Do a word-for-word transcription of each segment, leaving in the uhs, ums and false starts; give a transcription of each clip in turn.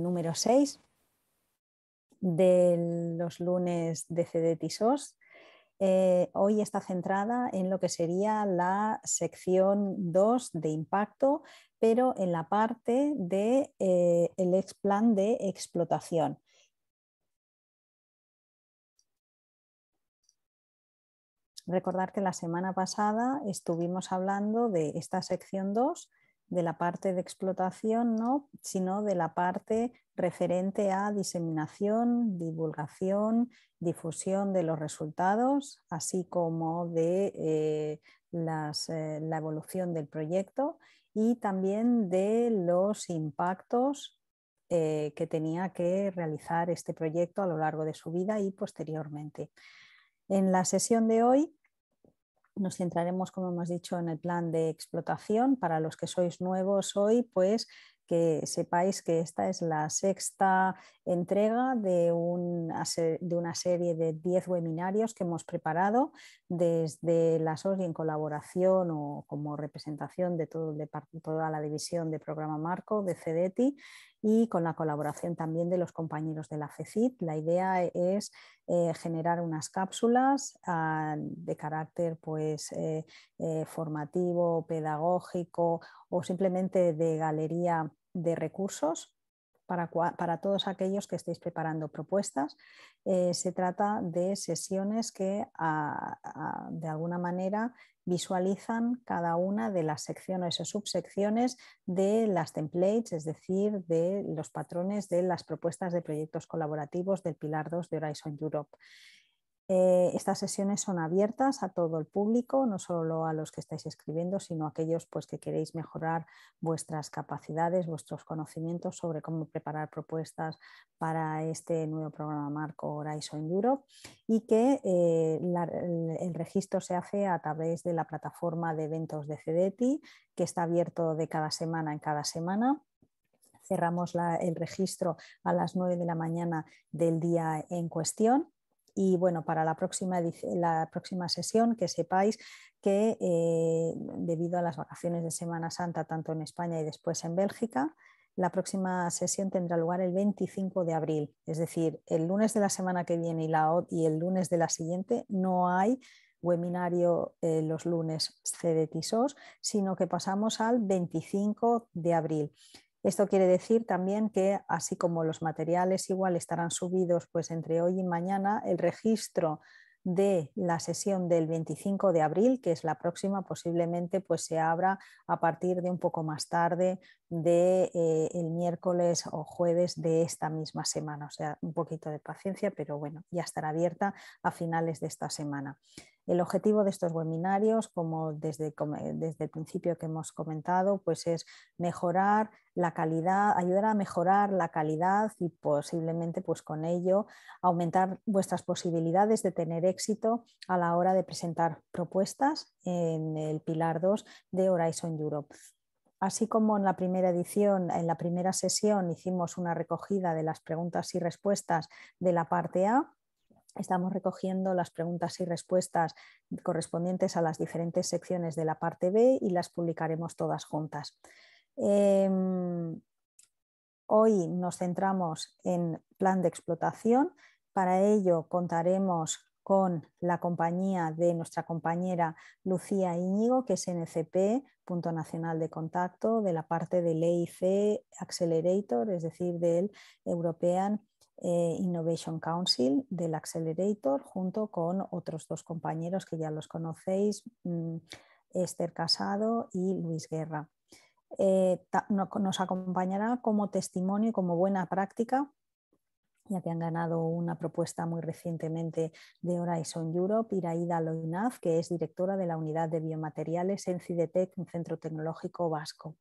número seis de los lunes de C D T I-SOST. Eh, hoy está centrada en lo que sería la sección dos de impacto, pero en la parte de, eh, el ex plan de explotación. Recordar que la semana pasada estuvimos hablando de esta sección dos, de la parte de explotación, ¿no? Sino de la parte referente a diseminación, divulgación, difusión de los resultados, así como de eh, las, eh, la evolución del proyecto y también de los impactos eh, que tenía que realizar este proyecto a lo largo de su vida y posteriormente. En la sesión de hoy nos centraremos, como hemos dicho, en el plan de explotación. Para los que sois nuevos hoy, pues que sepáis que esta es la sexta entrega de, un, de una serie de diez webinarios que hemos preparado desde la S O S I en colaboración o como representación de todo, de toda la división de programa marco de C D T I y con la colaboración también de los compañeros de la F E C I T. La idea es eh, generar unas cápsulas ah, de carácter pues, eh, eh, formativo, pedagógico o simplemente de galería de recursos para, para todos aquellos que estéis preparando propuestas. Eh, se trata de sesiones que a, a, de alguna manera visualizan cada una de las secciones o subsecciones de las templates, es decir, de los patrones de las propuestas de proyectos colaborativos del Pilar dos de Horizon Europe. Eh, estas sesiones son abiertas a todo el público, no solo a los que estáis escribiendo, sino a aquellos pues, que queréis mejorar vuestras capacidades, vuestros conocimientos sobre cómo preparar propuestas para este nuevo programa marco Horizon Europe y que eh, la, el registro se hace a través de la plataforma de eventos de C D T I, que está abierto de cada semana en cada semana. Cerramos la, el registro a las nueve de la mañana del día en cuestión. Y bueno, para la próxima, la próxima sesión, que sepáis que eh, debido a las vacaciones de Semana Santa, tanto en España y después en Bélgica, la próxima sesión tendrá lugar el veinticinco de abril. Es decir, el lunes de la semana que viene y, la, y el lunes de la siguiente no hay webinario eh, los lunes C D T I-SOST, sino que pasamos al veinticinco de abril. Esto quiere decir también que, así como los materiales igual estarán subidos pues, entre hoy y mañana, el registro de la sesión del veinticinco de abril, que es la próxima, posiblemente pues, se abra a partir de un poco más tarde de, eh, el miércoles o jueves de esta misma semana. O sea, un poquito de paciencia, pero bueno, ya estará abierta a finales de esta semana. El objetivo de estos webinarios, como desde, como desde el principio que hemos comentado, pues es mejorar la calidad, ayudar a mejorar la calidad y posiblemente pues con ello aumentar vuestras posibilidades de tener éxito a la hora de presentar propuestas en el Pilar dos de Horizon Europe. Así como en la primera edición, en la primera sesión hicimos una recogida de las preguntas y respuestas de la parte A, estamos recogiendo las preguntas y respuestas correspondientes a las diferentes secciones de la parte B y las publicaremos todas juntas. Eh, hoy nos centramos en plan de explotación. Para ello contaremos con la compañía de nuestra compañera Lucía Íñigo, que es N C P, punto nacional de contacto, de la parte del E I C Accelerator, es decir, del European Eh, Innovation Council del Accelerator, junto con otros dos compañeros que ya los conocéis, mm, Esther Casado y Luis Guerra. Eh, ta, no, nos acompañará como testimonio y como buena práctica, ya que han ganado una propuesta muy recientemente de Horizon Europe, Iraida Loinaz, que es directora de la unidad de biomateriales en CIDETEC, un centro tecnológico vasco.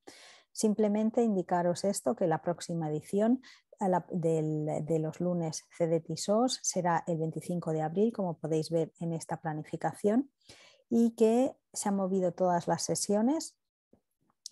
Simplemente indicaros esto, que la próxima edición La, del, de los lunes C D T I-SOST será el veinticinco de abril, como podéis ver en esta planificación, y que se han movido todas las sesiones,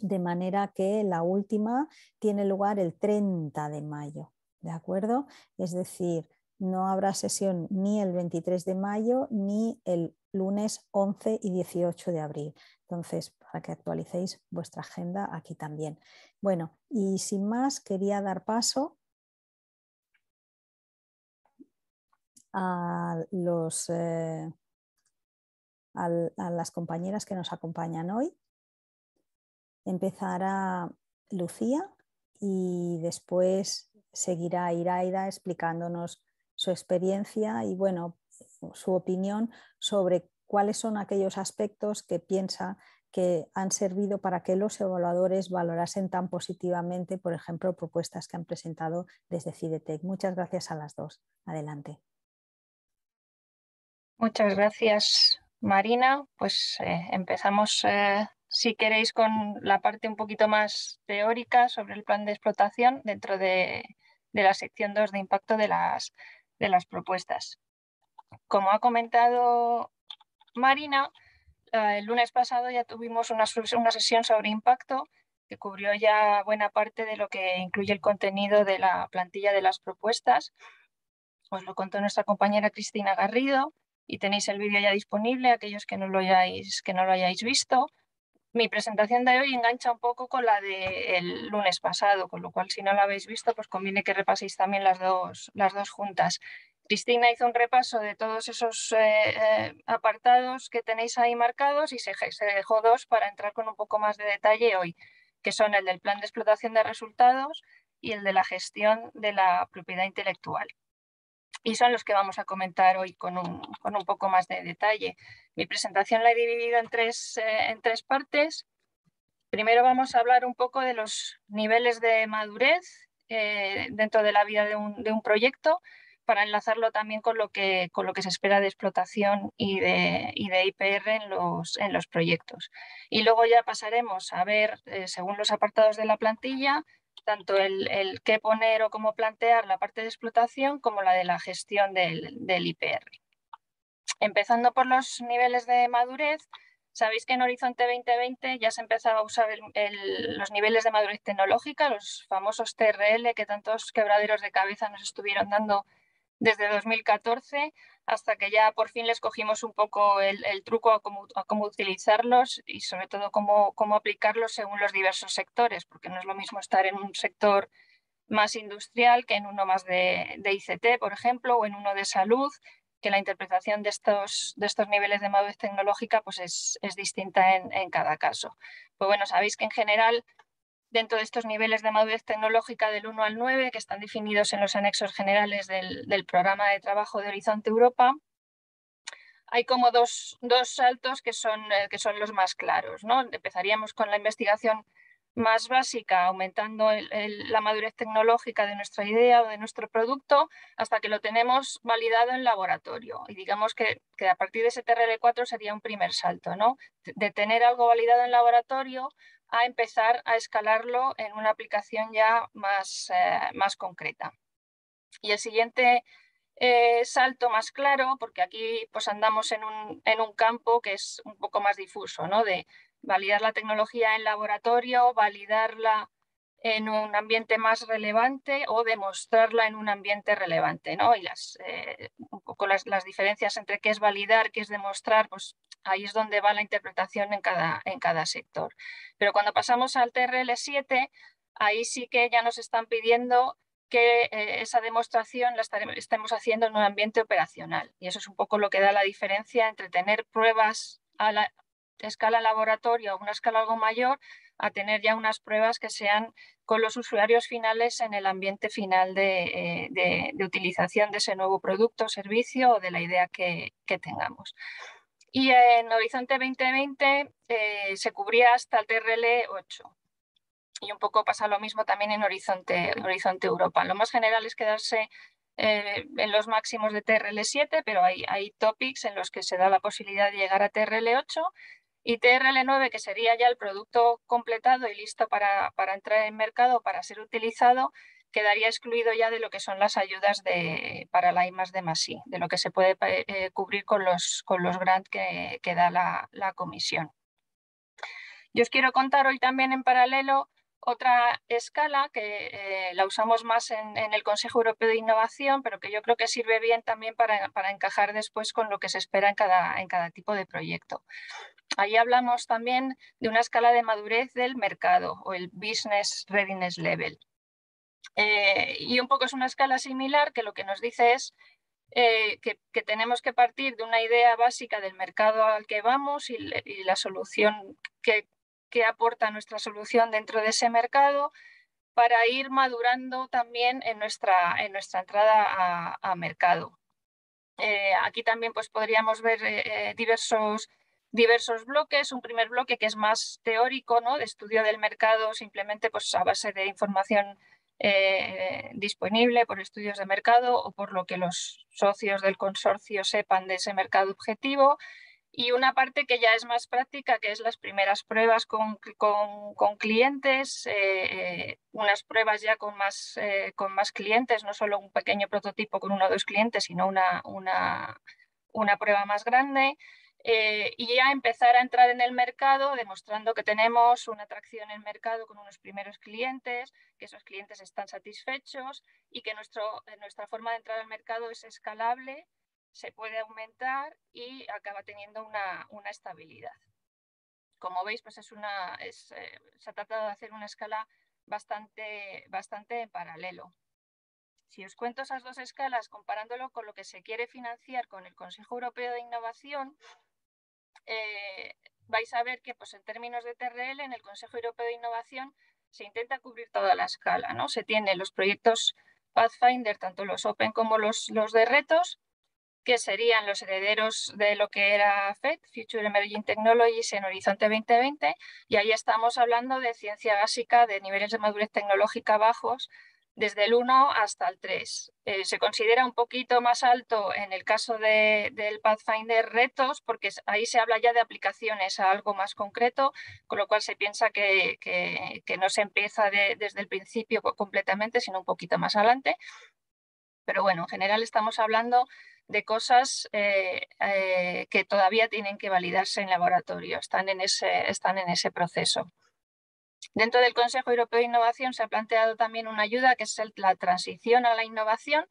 de manera que la última tiene lugar el treinta de mayo, ¿de acuerdo? Es decir, no habrá sesión ni el veintitrés de mayo ni el lunes once y dieciocho de abril. Entonces, para que actualicéis vuestra agenda aquí también. Bueno, y sin más, quería dar paso a, los, eh, a, a las compañeras que nos acompañan hoy. Empezará Lucía y después seguirá Iraida explicándonos su experiencia y bueno, su opinión sobre cuáles son aquellos aspectos que piensa que han servido para que los evaluadores valorasen tan positivamente, por ejemplo, propuestas que han presentado desde CIDETEC. Muchas gracias a las dos. Adelante. Muchas gracias, Marina. Pues eh, empezamos, eh, si queréis, con la parte un poquito más teórica sobre el plan de explotación dentro de, de la sección dos de impacto de las, de las propuestas. Como ha comentado Marina, el lunes pasado ya tuvimos una, una sesión sobre impacto que cubrió ya buena parte de lo que incluye el contenido de la plantilla de las propuestas. Os lo contó nuestra compañera Cristina Garrido y tenéis el vídeo ya disponible, aquellos que no lo hayáis, que no lo hayáis visto. Mi presentación de hoy engancha un poco con la del lunes pasado, con lo cual si no la habéis visto, pues conviene que repaséis también las dos, las dos juntas. Cristina hizo un repaso de todos esos eh, apartados que tenéis ahí marcados y se, se dejó dos para entrar con un poco más de detalle hoy, que son el del plan de explotación de resultados y el de la gestión de la propiedad intelectual. Y son los que vamos a comentar hoy con un, con un poco más de detalle. Mi presentación la he dividido en tres, eh, en tres partes. Primero vamos a hablar un poco de los niveles de madurez eh, dentro de la vida de un, de un proyecto, para enlazarlo también con lo que, con lo que se espera de explotación y de, y de I P R en los, en los proyectos. Y luego ya pasaremos a ver, eh, según los apartados de la plantilla, tanto el, el qué poner o cómo plantear la parte de explotación como la de la gestión del, del I P R. Empezando por los niveles de madurez, sabéis que en Horizonte veinte veinte ya se empezaba a usar el, el, los niveles de madurez tecnológica, los famosos T R L que tantos quebraderos de cabeza nos estuvieron dando desde dos mil catorce hasta que ya por fin les cogimos un poco el, el truco a cómo, a cómo utilizarlos y sobre todo cómo, cómo aplicarlos según los diversos sectores, porque no es lo mismo estar en un sector más industrial que en uno más de, de I C T, por ejemplo, o en uno de salud, que la interpretación de estos, de estos niveles de madurez tecnológica pues es, es distinta en, en cada caso. Pues bueno, sabéis que en general, dentro de estos niveles de madurez tecnológica del uno al nueve, que están definidos en los anexos generales del, del programa de trabajo de Horizonte Europa, hay como dos, dos saltos que son, que son los más claros, ¿no? Empezaríamos con la investigación más básica, aumentando el, el, la madurez tecnológica de nuestra idea o de nuestro producto, hasta que lo tenemos validado en laboratorio. Y digamos que, que a partir de ese T R L cuatro sería un primer salto, ¿no? De tener algo validado en laboratorio a empezar a escalarlo en una aplicación ya más, eh, más concreta. Y el siguiente eh, salto más claro, porque aquí pues andamos en un, en un campo que es un poco más difuso, ¿no? De validar la tecnología en laboratorio, validarla en un ambiente más relevante o demostrarla en un ambiente relevante, ¿no? Y las, eh, un poco las, las diferencias entre qué es validar, qué es demostrar, pues ahí es donde va la interpretación en cada, en cada sector. Pero cuando pasamos al T R L siete, ahí sí que ya nos están pidiendo que eh, esa demostración la estaremos, estemos haciendo en un ambiente operacional. Y eso es un poco lo que da la diferencia entre tener pruebas a la escala laboratorio o una escala algo mayor a tener ya unas pruebas que sean con los usuarios finales en el ambiente final de, eh, de, de utilización de ese nuevo producto, servicio o de la idea que, que tengamos. Y en Horizonte veinte veinte eh, se cubría hasta el T R L ocho. Y un poco pasa lo mismo también en Horizonte, Horizonte Europa. Lo más general es quedarse eh, en los máximos de T R L siete, pero hay, hay topics en los que se da la posibilidad de llegar a T R L ocho. Y T R L nueve, que sería ya el producto completado y listo para, para entrar en mercado, para ser utilizado, quedaría excluido ya de lo que son las ayudas de, para la I más D más I, de lo que se puede eh, cubrir con los, con los grants que, que da la, la comisión. Yo os quiero contar hoy también en paralelo otra escala que eh, la usamos más en, en el Consejo Europeo de Innovación, pero que yo creo que sirve bien también para, para encajar después con lo que se espera en cada, en cada tipo de proyecto. Ahí hablamos también de una escala de madurez del mercado o el Business Readiness Level. Eh, y un poco es una escala similar que lo que nos dice es eh, que, que tenemos que partir de una idea básica del mercado al que vamos y, le, y la solución que, que aporta nuestra solución dentro de ese mercado, para ir madurando también en nuestra, en nuestra entrada a, a mercado. Eh, aquí también pues, podríamos ver eh, diversos, diversos bloques. Un primer bloque que es más teórico, ¿no?, de estudio del mercado, simplemente pues, a base de información eh, disponible por estudios de mercado o por lo que los socios del consorcio sepan de ese mercado objetivo. Y una parte que ya es más práctica, que es las primeras pruebas con, con, con clientes, eh, unas pruebas ya con más, eh, con más clientes, no solo un pequeño prototipo con uno o dos clientes, sino una, una, una prueba más grande. Eh, y ya empezar a entrar en el mercado demostrando que tenemos una atracción en el mercado con unos primeros clientes, que esos clientes están satisfechos y que nuestro, nuestra forma de entrar al mercado es escalable, se puede aumentar y acaba teniendo una, una estabilidad. Como veis, pues es una, es, eh, se ha tratado de hacer una escala bastante, bastante en paralelo. Si os cuento esas dos escalas, comparándolo con lo que se quiere financiar con el Consejo Europeo de Innovación, eh, vais a ver que pues, en términos de T R L, en el Consejo Europeo de Innovación se intenta cubrir toda la escala, ¿no? Se tienen los proyectos Pathfinder, tanto los Open como los, los de retos, que serían los herederos de lo que era F E T, Future Emerging Technologies, en Horizonte veinte veinte, y ahí estamos hablando de ciencia básica, de niveles de madurez tecnológica bajos, desde el uno hasta el tres. Eh, se considera un poquito más alto en el caso de, del Pathfinder retos, porque ahí se habla ya de aplicaciones a algo más concreto, con lo cual se piensa que, que, que no se empieza de, desde el principio completamente, sino un poquito más adelante. Pero bueno, en general estamos hablando de cosas eh, eh, que todavía tienen que validarse en laboratorio, están en, ese, están en ese proceso. Dentro del Consejo Europeo de Innovación se ha planteado también una ayuda que es el, la transición a la innovación,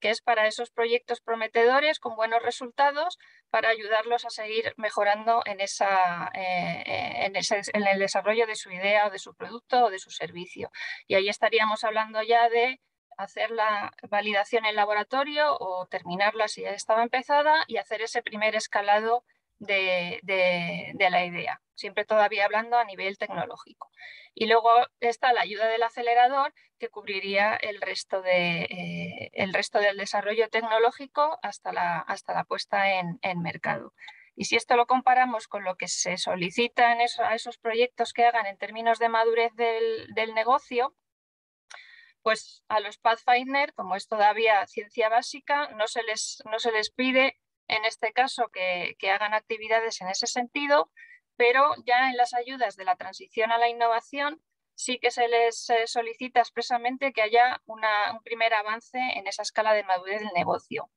que es para esos proyectos prometedores con buenos resultados, para ayudarlos a seguir mejorando en, esa, eh, en, ese, en el desarrollo de su idea o de su producto o de su servicio. Y ahí estaríamos hablando ya de hacer la validación en laboratorio o terminarla si ya estaba empezada y hacer ese primer escalado de, de, de la idea, siempre todavía hablando a nivel tecnológico. Y luego está la ayuda del acelerador que cubriría el resto, de, eh, el resto del desarrollo tecnológico hasta la, hasta la puesta en, en mercado. Y si esto lo comparamos con lo que se solicita en eso, a esos proyectos que hagan en términos de madurez del, del negocio, pues a los Pathfinder, como es todavía ciencia básica, no se les, no se les pide en este caso que, que hagan actividades en ese sentido, pero ya en las ayudas de la transición a la innovación sí que se les solicita expresamente que haya una, un primer avance en esa escala de madurez del negocio.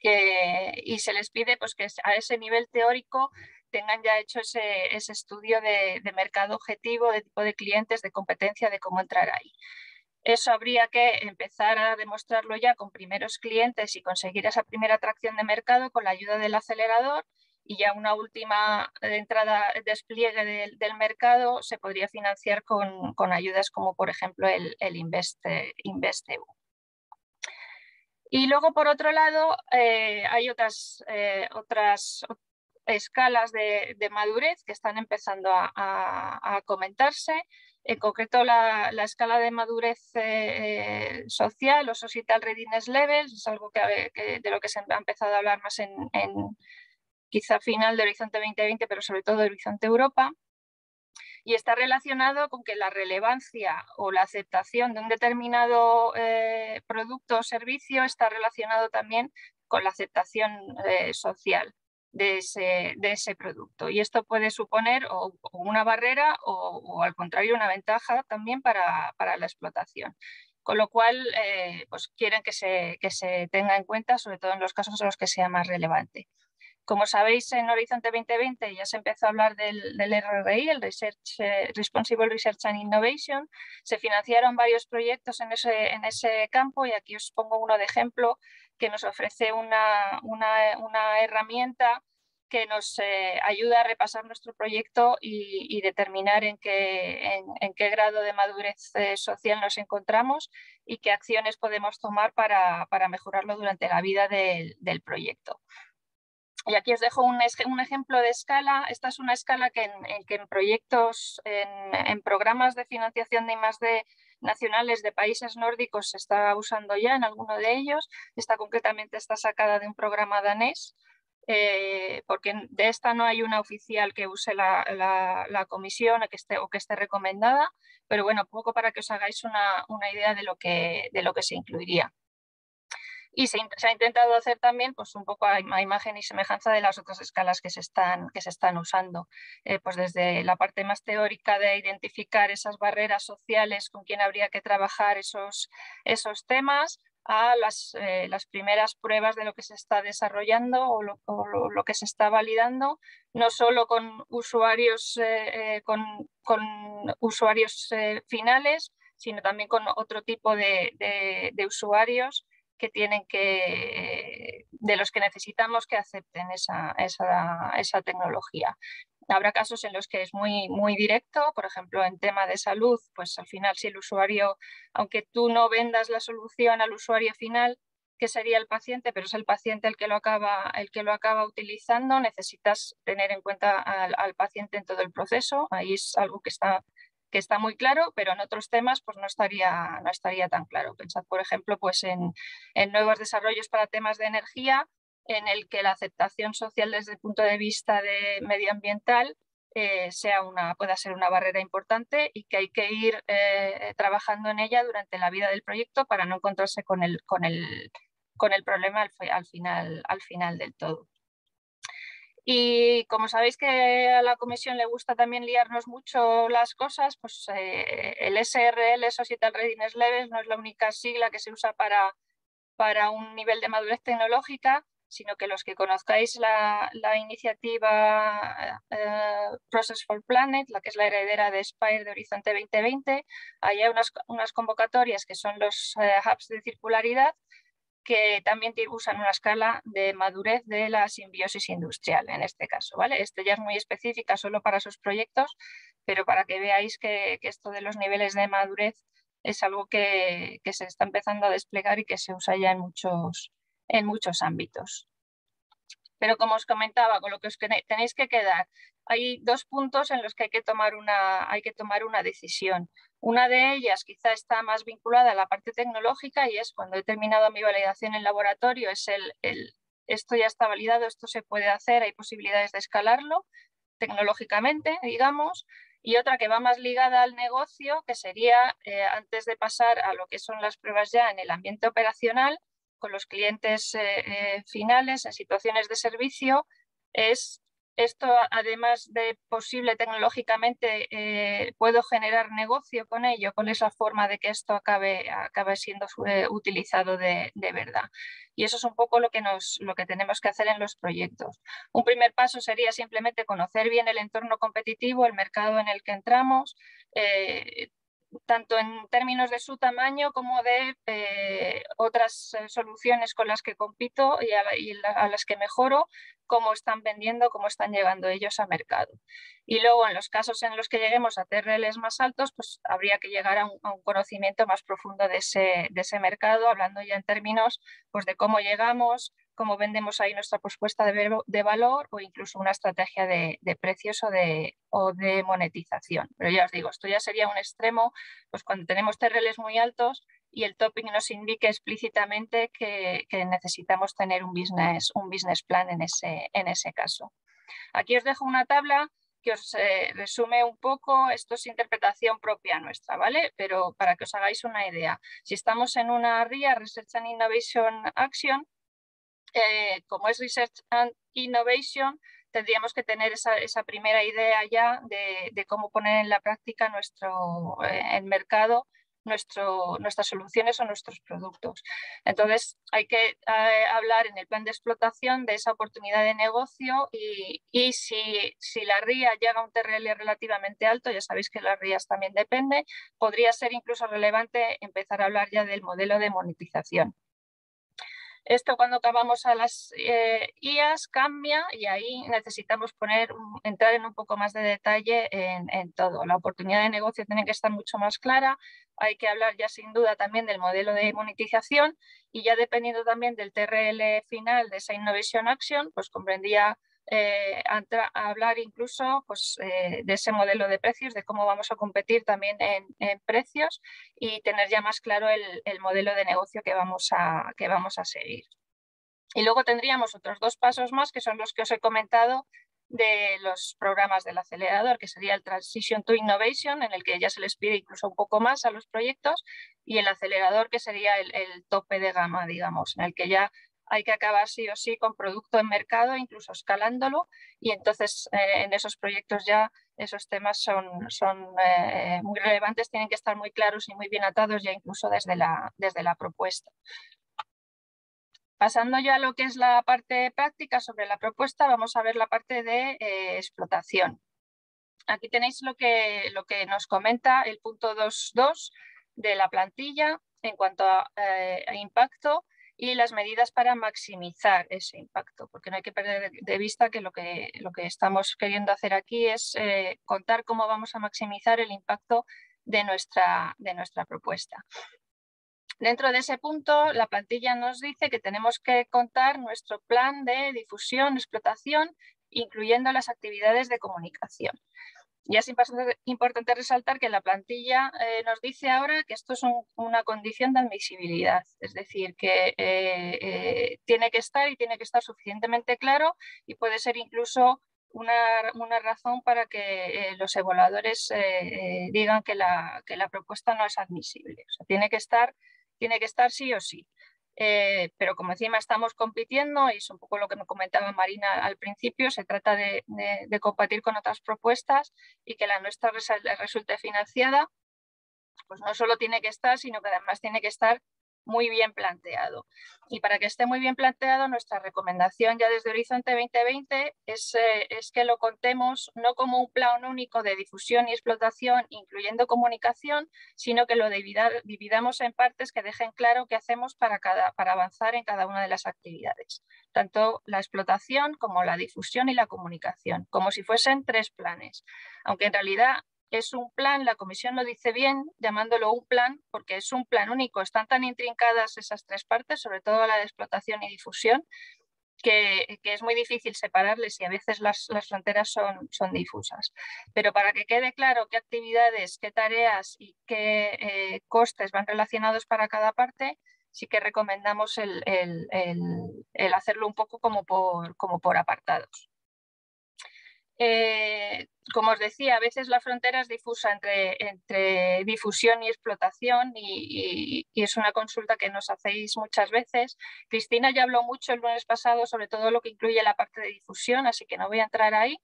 Que, y se les pide pues, que a ese nivel teórico tengan ya hecho ese, ese estudio de, de mercado objetivo, de tipo de clientes, de competencia, de cómo entrar ahí. Eso habría que empezar a demostrarlo ya con primeros clientes y conseguir esa primera atracción de mercado con la ayuda del acelerador, y ya una última entrada, despliegue del, del mercado se podría financiar con, con ayudas como por ejemplo el, el Invest, InvestEU. Y luego por otro lado eh, hay otras, eh, otras escalas de, de madurez que están empezando a, a, a comentarse. En concreto, la, la escala de madurez eh, social o Societal Readiness Levels es algo que, que, de lo que se ha empezado a hablar más en, en quizá final de Horizonte veinte veinte, pero sobre todo de Horizonte Europa. Y está relacionado con que la relevancia o la aceptación de un determinado eh, producto o servicio está relacionado también con la aceptación eh, social de ese, de ese producto, y esto puede suponer o, o una barrera o, o al contrario una ventaja también para, para la explotación, con lo cual eh, pues quieren que se, que se tenga en cuenta sobre todo en los casos en los que sea más relevante. Como sabéis, en Horizonte veinte veinte ya se empezó a hablar del, del R R I, el Research, eh, Responsible Research and Innovation. Se financiaron varios proyectos en ese, en ese campo, y aquí os pongo uno de ejemplo que nos ofrece una, una, una herramienta que nos eh, ayuda a repasar nuestro proyecto y, y determinar en qué, en, en qué grado de madurez eh, social nos encontramos y qué acciones podemos tomar para, para mejorarlo durante la vida del, del proyecto. Y aquí os dejo un, un ejemplo de escala. Esta es una escala que en, en, que en proyectos, en, en programas de financiación de I más D nacionales de países nórdicos se está usando ya en alguno de ellos. Esta concretamente está sacada de un programa danés, eh, porque de esta no hay una oficial que use la, la, la comisión o que, esté, o que esté recomendada, pero bueno, poco para que os hagáis una, una idea de lo que, de lo que se incluiría. Y se, se ha intentado hacer también pues, un poco a, a imagen y semejanza de las otras escalas que se están, que se están usando. Eh, pues desde la parte más teórica de identificar esas barreras sociales con quién habría que trabajar esos, esos temas, a las, eh, las primeras pruebas de lo que se está desarrollando o lo, o lo, lo que se está validando, no solo con usuarios, eh, eh, con, con usuarios eh, finales, sino también con otro tipo de, de, de usuarios que tienen que, de los que necesitamos que acepten esa, esa, esa tecnología. Habrá casos en los que es muy, muy directo, por ejemplo, en tema de salud, pues al final si el usuario, aunque tú no vendas la solución al usuario final, que sería el paciente, pero es el paciente el que lo acaba, el que lo acaba utilizando, necesitas tener en cuenta al, al paciente en todo el proceso. Ahí es algo que está... que está muy claro, pero en otros temas pues no estaría, no estaría tan claro. Pensad, por ejemplo, pues en, en nuevos desarrollos para temas de energía, en el que la aceptación social desde el punto de vista de medioambiental eh, sea una, pueda ser una barrera importante y que hay que ir eh, trabajando en ella durante la vida del proyecto para no encontrarse con el, con el, con el problema al, al final, al final del todo. Y como sabéis que a la comisión le gusta también liarnos mucho las cosas, pues eh, el S R L, Societal Readiness Levels, no es la única sigla que se usa para, para un nivel de madurez tecnológica, sino que los que conozcáis la, la iniciativa eh, Process for Planet, la que es la heredera de Spire de Horizonte veinte veinte, ahí hay unas, unas convocatorias que son los eh, hubs de circularidad, que también usan una escala de madurez de la simbiosis industrial, en este caso, ¿vale? Esto ya es muy específica solo para sus proyectos, pero para que veáis que, que esto de los niveles de madurez es algo que, que se está empezando a desplegar y que se usa ya en muchos, en muchos ámbitos. Pero como os comentaba, con lo que os tenéis que quedar, hay dos puntos en los que hay que tomar una, hay que tomar una decisión. Una de ellas quizá está más vinculada a la parte tecnológica y es cuando he terminado mi validación en laboratorio, es el, el esto ya está validado, esto se puede hacer, hay posibilidades de escalarlo tecnológicamente, digamos, y otra que va más ligada al negocio, que sería eh, antes de pasar a lo que son las pruebas ya en el ambiente operacional, con los clientes eh, eh, finales, en situaciones de servicio, es... Esto, además de posible tecnológicamente, eh, puedo generar negocio con ello, con esa forma de que esto acabe, acabe siendo eh, utilizado de, de verdad. Y eso es un poco lo que, nos, lo que tenemos que hacer en los proyectos. Un primer paso sería simplemente conocer bien el entorno competitivo, el mercado en el que entramos, eh, tanto en términos de su tamaño como de eh, otras eh, soluciones con las que compito y, a, la, y la, a las que mejoro, cómo están vendiendo, cómo están llegando ellos a mercado. Y luego en los casos en los que lleguemos a T R Ls más altos, pues habría que llegar a un, a un conocimiento más profundo de ese, de ese mercado, hablando ya en términos pues, de cómo llegamos, cómo vendemos ahí nuestra propuesta de, de valor o incluso una estrategia de, de precios o de, o de monetización. Pero ya os digo, esto ya sería un extremo, pues cuando tenemos T R Ls muy altos y el topic nos indique explícitamente que, que necesitamos tener un business, un business plan en ese, en ese caso. Aquí os dejo una tabla que os eh, resume un poco, esto es interpretación propia nuestra, ¿vale? Pero para que os hagáis una idea, si estamos en una R I A, Research and Innovation Action, Eh, como es Research and Innovation, tendríamos que tener esa, esa primera idea ya de, de cómo poner en la práctica nuestro, eh, el mercado, nuestro, nuestras soluciones o nuestros productos. Entonces, hay que eh, hablar en el plan de explotación de esa oportunidad de negocio y, y si, si la R I A llega a un T R L relativamente alto, ya sabéis que las R I As también depende, podría ser incluso relevante empezar a hablar ya del modelo de monetización. Esto cuando acabamos a las eh, I As cambia, y ahí necesitamos poner, entrar en un poco más de detalle en, en todo. La oportunidad de negocio tiene que estar mucho más clara. Hay que hablar ya sin duda también del modelo de monetización, y ya dependiendo también del T R L final de esa Innovation Action, pues comprendía eh, hablar incluso pues, eh, de ese modelo de precios, de cómo vamos a competir también en, en precios, y tener ya más claro el, el modelo de negocio que vamos a, que vamos a seguir. Y luego tendríamos otros dos pasos más, que son los que os he comentado, de los programas del acelerador, que sería el Transition to Innovation, en el que ya se les pide incluso un poco más a los proyectos, y el acelerador, que sería el, el tope de gama, digamos, en el que ya hay que acabar sí o sí con producto en mercado, incluso escalándolo, y entonces eh, en esos proyectos ya esos temas son, son eh, muy relevantes, tienen que estar muy claros y muy bien atados ya incluso desde la, desde la propuesta. Pasando ya a lo que es la parte práctica sobre la propuesta, vamos a ver la parte de eh, explotación. Aquí tenéis lo que, lo que nos comenta el punto dos punto dos de la plantilla en cuanto a, eh, a impacto y las medidas para maximizar ese impacto, porque no hay que perder de vista que lo que, lo que estamos queriendo hacer aquí es eh, contar cómo vamos a maximizar el impacto de nuestra, de nuestra propuesta. Dentro de ese punto, la plantilla nos dice que tenemos que contar nuestro plan de difusión, explotación, incluyendo las actividades de comunicación. Y es importante resaltar que la plantilla eh, nos dice ahora que esto es un, una condición de admisibilidad, es decir, que eh, eh, tiene que estar y tiene que estar suficientemente claro, y puede ser incluso Una, una razón para que eh, los evaluadores eh, eh, digan que la, que la propuesta no es admisible. O sea, tiene que estar, tiene que estar sí o sí. Eh, pero como encima estamos compitiendo, y es un poco lo que me comentaba Marina al principio, se trata de, de, de competir con otras propuestas y que la nuestra resulte financiada, pues no solo tiene que estar, sino que además tiene que estar muy bien planteado. Y para que esté muy bien planteado, nuestra recomendación ya desde Horizonte veinte veinte es, eh, es que lo contemos no como un plan único de difusión y explotación, incluyendo comunicación, sino que lo dividamos en partes que dejen claro qué hacemos para, cada, para avanzar en cada una de las actividades, tanto la explotación como la difusión y la comunicación, como si fuesen tres planes, aunque en realidad es un plan. La comisión lo dice bien llamándolo un plan, porque es un plan único. Están tan intrincadas esas tres partes, sobre todo la de explotación y difusión, que, que es muy difícil separarles, y a veces las, las fronteras son, son difusas. Pero para que quede claro qué actividades, qué tareas y qué eh, costes van relacionados para cada parte, sí que recomendamos el, el, el, el hacerlo un poco como por, como por apartados. Eh, como os decía, a veces la frontera es difusa entre, entre difusión y explotación, y, y, y es una consulta que nos hacéis muchas veces. Cristina ya habló mucho el lunes pasado sobre todo lo que incluye la parte de difusión, así que no voy a entrar ahí.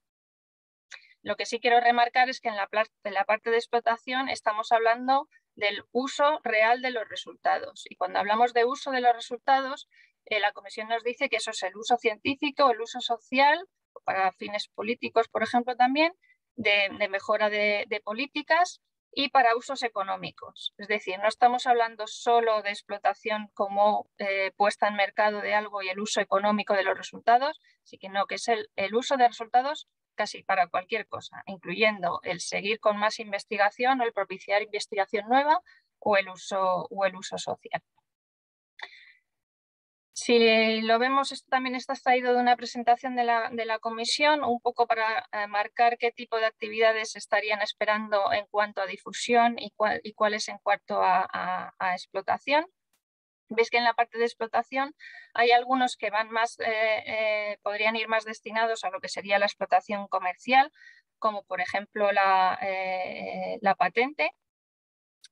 Lo que sí quiero remarcar es que en la, en la parte de explotación estamos hablando del uso real de los resultados, y cuando hablamos de uso de los resultados, eh, la comisión nos dice que eso es el uso científico, el uso social, para fines políticos, por ejemplo, también, de, de mejora de, de políticas, y para usos económicos. Es decir, no estamos hablando solo de explotación como eh, puesta en mercado de algo y el uso económico de los resultados, sino que es el, el uso de resultados casi para cualquier cosa, incluyendo el seguir con más investigación o el propiciar investigación nueva o el uso, o el uso social. Si lo vemos, esto también está extraído de una presentación de la, de la comisión, un poco para eh, marcar qué tipo de actividades estarían esperando en cuanto a difusión y, cual, y cuáles en cuanto a, a, a explotación. Veis que en la parte de explotación hay algunos que van más, eh, eh, podrían ir más destinados a lo que sería la explotación comercial, como por ejemplo la, eh, la patente.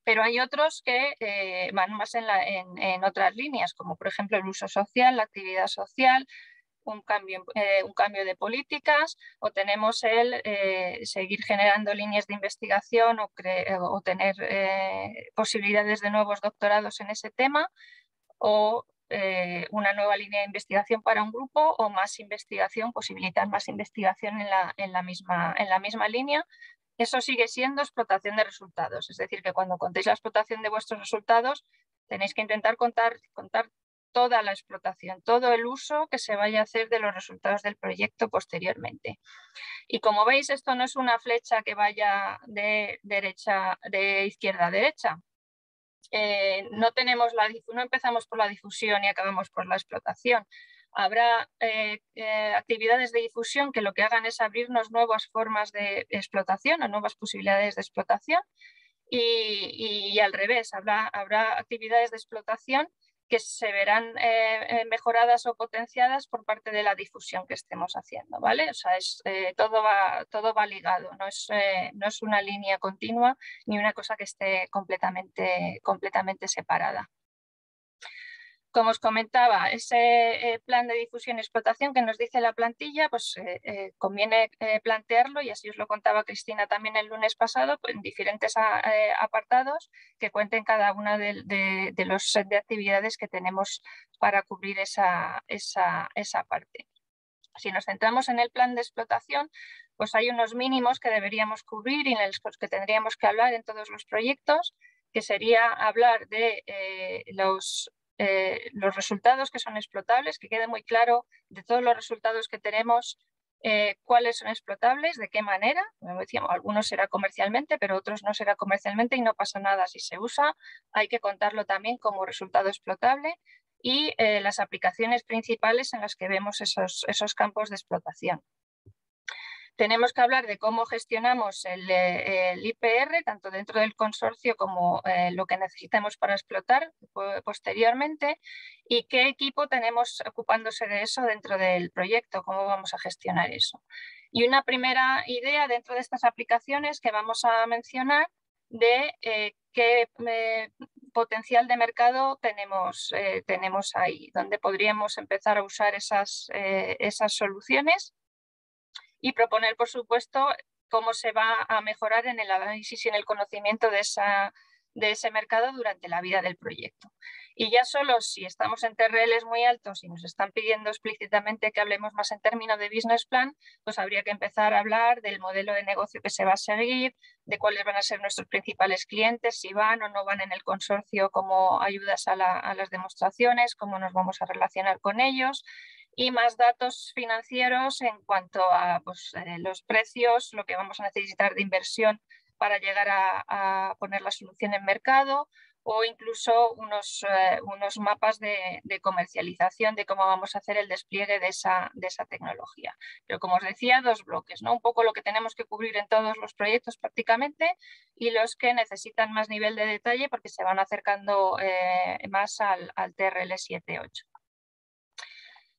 Pero hay otros que eh, van más en, la, en, en otras líneas, como por ejemplo el uso social, la actividad social, un cambio, eh, un cambio de políticas, o tenemos el eh, seguir generando líneas de investigación o, o tener eh, posibilidades de nuevos doctorados en ese tema, o eh, una nueva línea de investigación para un grupo, o más investigación, posibilitar más investigación en la, en la, misma, en la misma línea. Eso sigue siendo explotación de resultados, es decir, que cuando contéis la explotación de vuestros resultados tenéis que intentar contar, contar toda la explotación, todo el uso que se vaya a hacer de los resultados del proyecto posteriormente. Y como veis, esto no es una flecha que vaya de, derecha, de izquierda a derecha. Eh, no, tenemos la, no empezamos por la difusión y acabamos por la explotación. Habrá eh, eh, actividades de difusión que lo que hagan es abrirnos nuevas formas de explotación o nuevas posibilidades de explotación y, y, y al revés, habrá, habrá actividades de explotación que se verán eh, mejoradas o potenciadas por parte de la difusión que estemos haciendo, ¿vale? O sea, es, eh, todo, va, todo va ligado, no es, eh, no es una línea continua ni una cosa que esté completamente, completamente separada. Como os comentaba, ese eh, plan de difusión y explotación que nos dice la plantilla, pues eh, eh, conviene eh, plantearlo, y así os lo contaba Cristina también el lunes pasado, pues, en diferentes a, eh, apartados que cuenten cada una de, de, de los set de actividades que tenemos para cubrir esa, esa, esa parte. Si nos centramos en el plan de explotación, pues hay unos mínimos que deberíamos cubrir y en los que tendríamos que hablar en todos los proyectos, que sería hablar de eh, los... Eh, los resultados que son explotables, que quede muy claro de todos los resultados que tenemos, eh, cuáles son explotables, de qué manera. Como decíamos, algunos será comercialmente, pero otros no será comercialmente y no pasa nada si se usa. Hay que contarlo también como resultado explotable y eh, las aplicaciones principales en las que vemos esos, esos campos de explotación. Tenemos que hablar de cómo gestionamos el, el I P R, tanto dentro del consorcio como eh, lo que necesitamos para explotar posteriormente, y qué equipo tenemos ocupándose de eso dentro del proyecto, cómo vamos a gestionar eso. Y una primera idea dentro de estas aplicaciones que vamos a mencionar de eh, qué eh, potencial de mercado tenemos, eh, tenemos ahí, donde podríamos empezar a usar esas, eh, esas soluciones. Y proponer, por supuesto, cómo se va a mejorar en el análisis y en el conocimiento de, esa, de ese mercado durante la vida del proyecto. Y ya solo si estamos en T R Ls muy altos y nos están pidiendo explícitamente que hablemos más en términos de business plan, pues habría que empezar a hablar del modelo de negocio que se va a seguir, de cuáles van a ser nuestros principales clientes, si van o no van en el consorcio como ayudas a, la, a las demostraciones, cómo nos vamos a relacionar con ellos. Y más datos financieros en cuanto a pues, eh, los precios, lo que vamos a necesitar de inversión para llegar a, a poner la solución en mercado, o incluso unos, eh, unos mapas de, de comercialización de cómo vamos a hacer el despliegue de esa, de esa tecnología. Pero como os decía, dos bloques, ¿no? Un poco lo que tenemos que cubrir en todos los proyectos prácticamente y los que necesitan más nivel de detalle porque se van acercando eh, más al, al T R L siete ocho.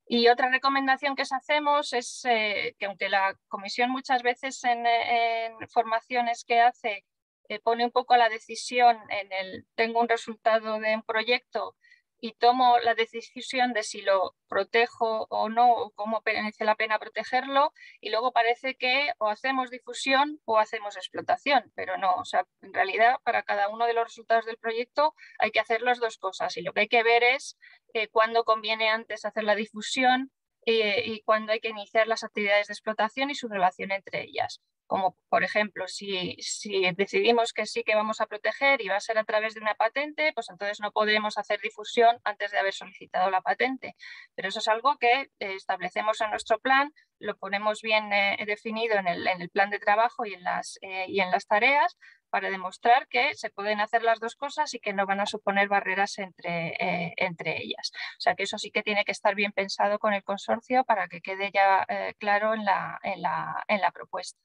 Y otra recomendación que hacemos es eh, que aunque la comisión muchas veces en, en formaciones que hace eh, pone un poco la decisión en el tengo un resultado de un proyecto y tomo la decisión de si lo protejo o no, o cómo merece la pena protegerlo, y luego parece que o hacemos difusión o hacemos explotación, pero no, o sea, en realidad para cada uno de los resultados del proyecto hay que hacer las dos cosas, y lo que hay que ver es eh, cuándo conviene antes hacer la difusión eh, y cuándo hay que iniciar las actividades de explotación y su relación entre ellas. Como por ejemplo, si, si decidimos que sí que vamos a proteger y va a ser a través de una patente, pues entonces no podremos hacer difusión antes de haber solicitado la patente. Pero eso es algo que establecemos en nuestro plan, lo ponemos bien eh, definido en el, en el plan de trabajo y en, las, eh, y en las tareas para demostrar que se pueden hacer las dos cosas y que no van a suponer barreras entre, eh, entre ellas. O sea que eso sí que tiene que estar bien pensado con el consorcio para que quede ya eh, claro en la, en la, en la propuesta.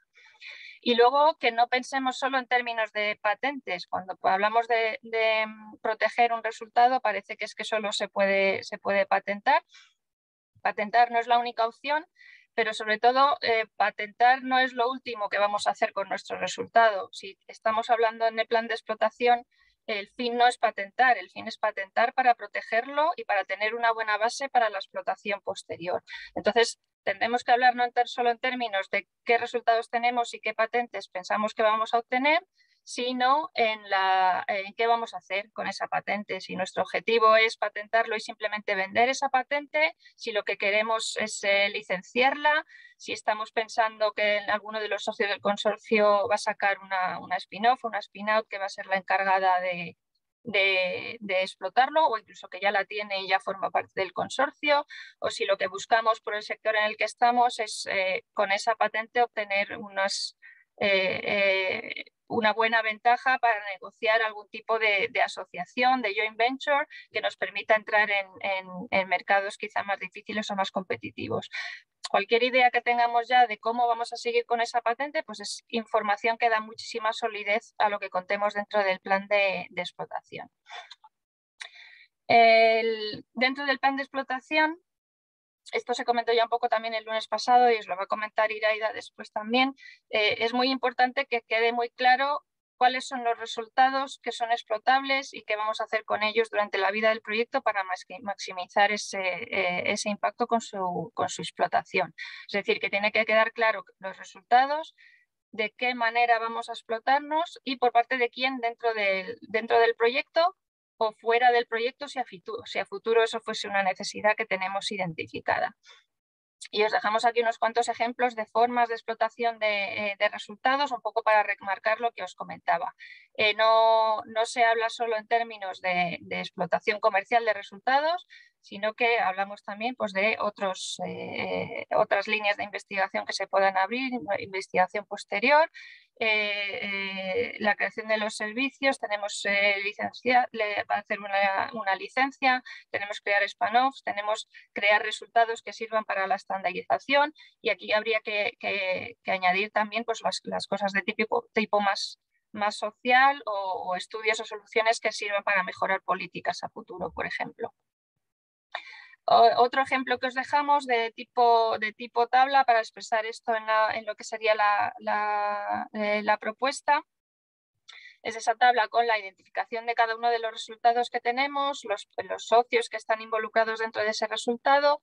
Y luego que no pensemos solo en términos de patentes. Cuando hablamos de, de proteger un resultado parece que es que solo se puede, se puede patentar. Patentar no es la única opción, pero sobre todo eh, patentar no es lo último que vamos a hacer con nuestro resultado. Si estamos hablando en el plan de explotación, el fin no es patentar, el fin es patentar para protegerlo y para tener una buena base para la explotación posterior. Entonces, tendremos que hablar no solo en términos de qué resultados tenemos y qué patentes pensamos que vamos a obtener, sino en, la, en qué vamos a hacer con esa patente. Si nuestro objetivo es patentarlo y simplemente vender esa patente, si lo que queremos es eh, licenciarla, si estamos pensando que alguno de los socios del consorcio va a sacar una, una spin-off, una spin-out que va a ser la encargada de, de, de explotarlo, o incluso que ya la tiene y ya forma parte del consorcio, o si lo que buscamos por el sector en el que estamos es eh, con esa patente obtener unas... Eh, eh, una buena ventaja para negociar algún tipo de, de asociación, de joint venture, que nos permita entrar en, en, en mercados quizá más difíciles o más competitivos. Cualquier idea que tengamos ya de cómo vamos a seguir con esa patente, pues es información que da muchísima solidez a lo que contemos dentro del plan de, de explotación. El, dentro del plan de explotación, esto se comentó ya un poco también el lunes pasado y os lo va a comentar Iraida después también, eh, es muy importante que quede muy claro cuáles son los resultados que son explotables y qué vamos a hacer con ellos durante la vida del proyecto para maximizar ese, eh, ese impacto con su, con su explotación. Es decir, que tiene que quedar claro los resultados, de qué manera vamos a explotarnos y por parte de quién dentro del, dentro del proyecto, o fuera del proyecto si a, futuro, si a futuro eso fuese una necesidad que tenemos identificada. Y os dejamos aquí unos cuantos ejemplos de formas de explotación de, de resultados, un poco para remarcar lo que os comentaba. Eh, no, no se habla solo en términos de, de explotación comercial de resultados, sino que hablamos también pues, de otros, eh, otras líneas de investigación que se puedan abrir, investigación posterior, eh, eh, la creación de los servicios, tenemos eh, licencia, le, para hacer una, una licencia, tenemos crear spin-offs, tenemos crear resultados que sirvan para la estandarización, y aquí habría que, que, que añadir también pues, las, las cosas de tipo, tipo más... más social o, o estudios o soluciones que sirvan para mejorar políticas a futuro, por ejemplo. O, otro ejemplo que os dejamos de tipo, de tipo tabla para expresar esto en, la, en lo que sería la, la, eh, la propuesta. Es esa tabla con la identificación de cada uno de los resultados que tenemos, los, los socios que están involucrados dentro de ese resultado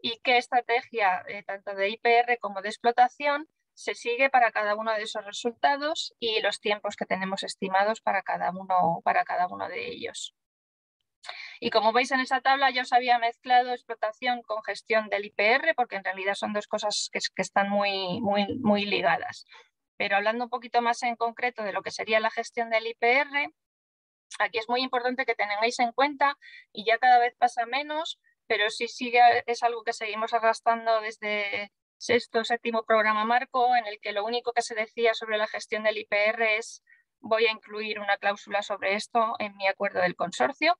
y qué estrategia eh, tanto de I P R como de explotación se sigue para cada uno de esos resultados y los tiempos que tenemos estimados para cada uno, para cada uno de ellos. Y como veis en esa tabla ya os había mezclado explotación con gestión del I P R, porque en realidad son dos cosas que, que están muy, muy, muy ligadas. Pero hablando un poquito más en concreto de lo que sería la gestión del I P R, aquí es muy importante que tengáis en cuenta, y ya cada vez pasa menos, pero sí sigue, es algo que seguimos arrastrando desde... sexto, séptimo programa marco, en el que lo único que se decía sobre la gestión del I P R es voy a incluir una cláusula sobre esto en mi acuerdo del consorcio,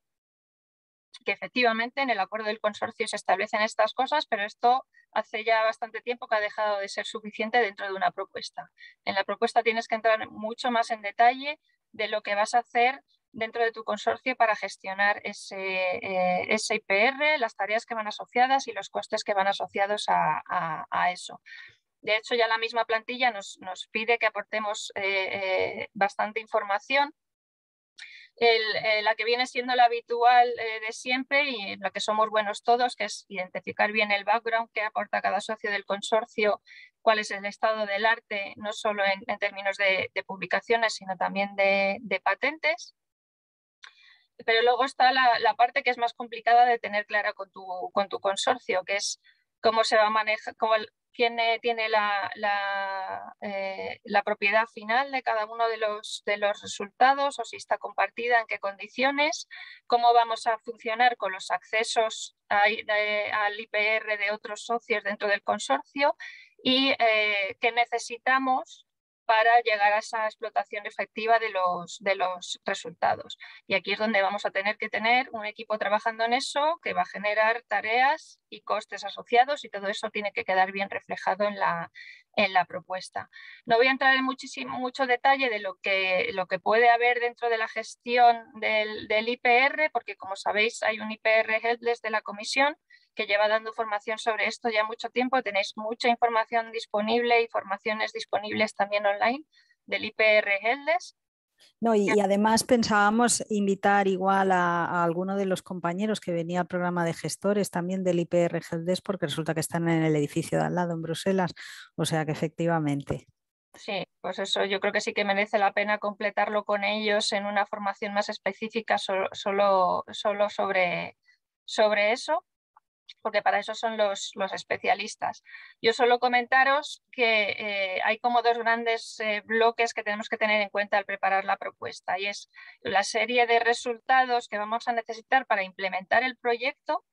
que efectivamente en el acuerdo del consorcio se establecen estas cosas, pero esto hace ya bastante tiempo que ha dejado de ser suficiente dentro de una propuesta. En la propuesta tienes que entrar mucho más en detalle de lo que vas a hacer dentro de tu consorcio para gestionar ese, eh, ese I P R, las tareas que van asociadas y los costes que van asociados a, a, a eso. De hecho, ya la misma plantilla nos, nos pide que aportemos eh, eh, bastante información, el, eh, la que viene siendo la habitual eh, de siempre y en la que somos buenos todos, que es identificar bien el background que aporta cada socio del consorcio, cuál es el estado del arte, no solo en, en términos de, de publicaciones, sino también de, de patentes. Pero luego está la, la parte que es más complicada de tener clara con tu, con tu consorcio, que es cómo se va a manejar, cómo, quién tiene la, la, eh, la propiedad final de cada uno de los, de los resultados, o si está compartida, en qué condiciones, cómo vamos a funcionar con los accesos a, de, al I P R de otros socios dentro del consorcio y eh, qué necesitamos para llegar a esa explotación efectiva de los, de los resultados. Y aquí es donde vamos a tener que tener un equipo trabajando en eso, que va a generar tareas y costes asociados, y todo eso tiene que quedar bien reflejado en la, en la propuesta. No voy a entrar en muchísimo, mucho detalle de lo que, lo que puede haber dentro de la gestión del, del I P R, porque como sabéis hay un I P R helpless de la comisión, que lleva dando formación sobre esto ya mucho tiempo. Tenéis mucha información disponible y formaciones disponibles también online del I P R Heldes. No, y, y además pensábamos invitar igual a, a alguno de los compañeros que venía al programa de gestores también del I P R Heldes, porque resulta que están en el edificio de al lado en Bruselas, o sea que efectivamente. Sí, pues eso yo creo que sí que merece la pena completarlo con ellos en una formación más específica solo, solo, solo sobre, sobre eso. porque para eso son los, los especialistas. Yo solo comentaros que eh, hay como dos grandes eh, bloques que tenemos que tener en cuenta al preparar la propuesta, y es la serie de resultados que vamos a necesitar para implementar el proyecto,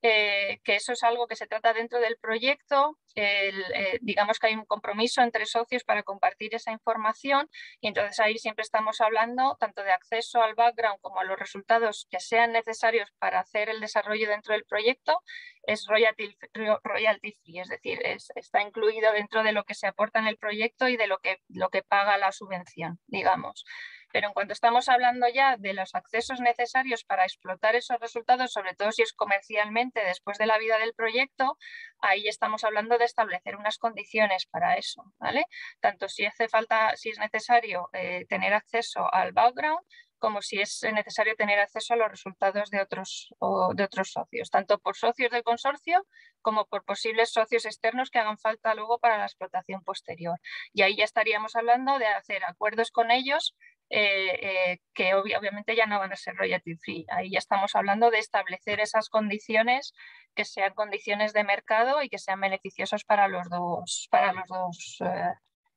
eh, que eso es algo que se trata dentro del proyecto, el, eh, digamos que hay un compromiso entre socios para compartir esa información, y entonces ahí siempre estamos hablando tanto de acceso al background como a los resultados que sean necesarios para hacer el desarrollo dentro del proyecto. Es royalty, royalty free, es decir, es, está incluido dentro de lo que se aporta en el proyecto y de lo que, lo que paga la subvención, digamos. Pero en cuanto estamos hablando ya de los accesos necesarios para explotar esos resultados, sobre todo si es comercialmente después de la vida del proyecto, ahí estamos hablando de establecer unas condiciones para eso, ¿vale? Tanto si hace falta, si es necesario eh, tener acceso al background, como si es necesario tener acceso a los resultados de otros, o de otros socios, tanto por socios del consorcio como por posibles socios externos que hagan falta luego para la explotación posterior. Y ahí ya estaríamos hablando de hacer acuerdos con ellos eh, eh, que ob- obviamente ya no van a ser royalty free. Ahí ya estamos hablando de establecer esas condiciones que sean condiciones de mercado y que sean beneficiosos para los dos, para los dos eh,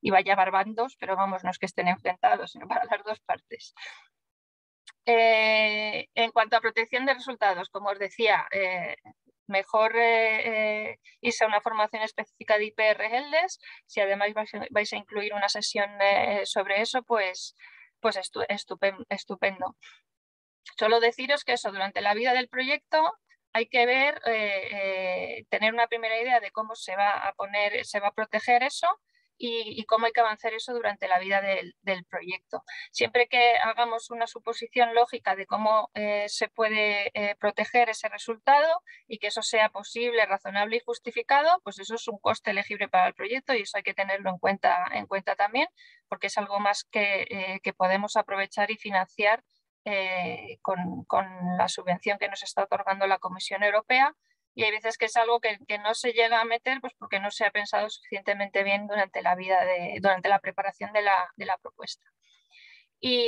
iba a llamar bandos, pero vamos, no es que estén enfrentados, sino para las dos partes. Eh, en cuanto a protección de resultados, como os decía, eh, mejor eh, eh, irse a una formación específica de I P R Ls. Si además vais, vais a incluir una sesión eh, sobre eso, pues, pues estu estupendo, estupendo. Solo deciros que eso, durante la vida del proyecto hay que ver, eh, eh, tener una primera idea de cómo se va a poner, se va a proteger eso, Y, y cómo hay que avanzar eso durante la vida del, del proyecto. Siempre que hagamos una suposición lógica de cómo eh, se puede eh, proteger ese resultado y que eso sea posible, razonable y justificado, pues eso es un coste elegible para el proyecto y eso hay que tenerlo en cuenta, en cuenta también, porque es algo más que, eh, que podemos aprovechar y financiar eh, con, con la subvención que nos está otorgando la Comisión Europea. Y hay veces que es algo que, que no se llega a meter pues porque no se ha pensado suficientemente bien durante la vida de, durante la preparación de la, de la propuesta. Y,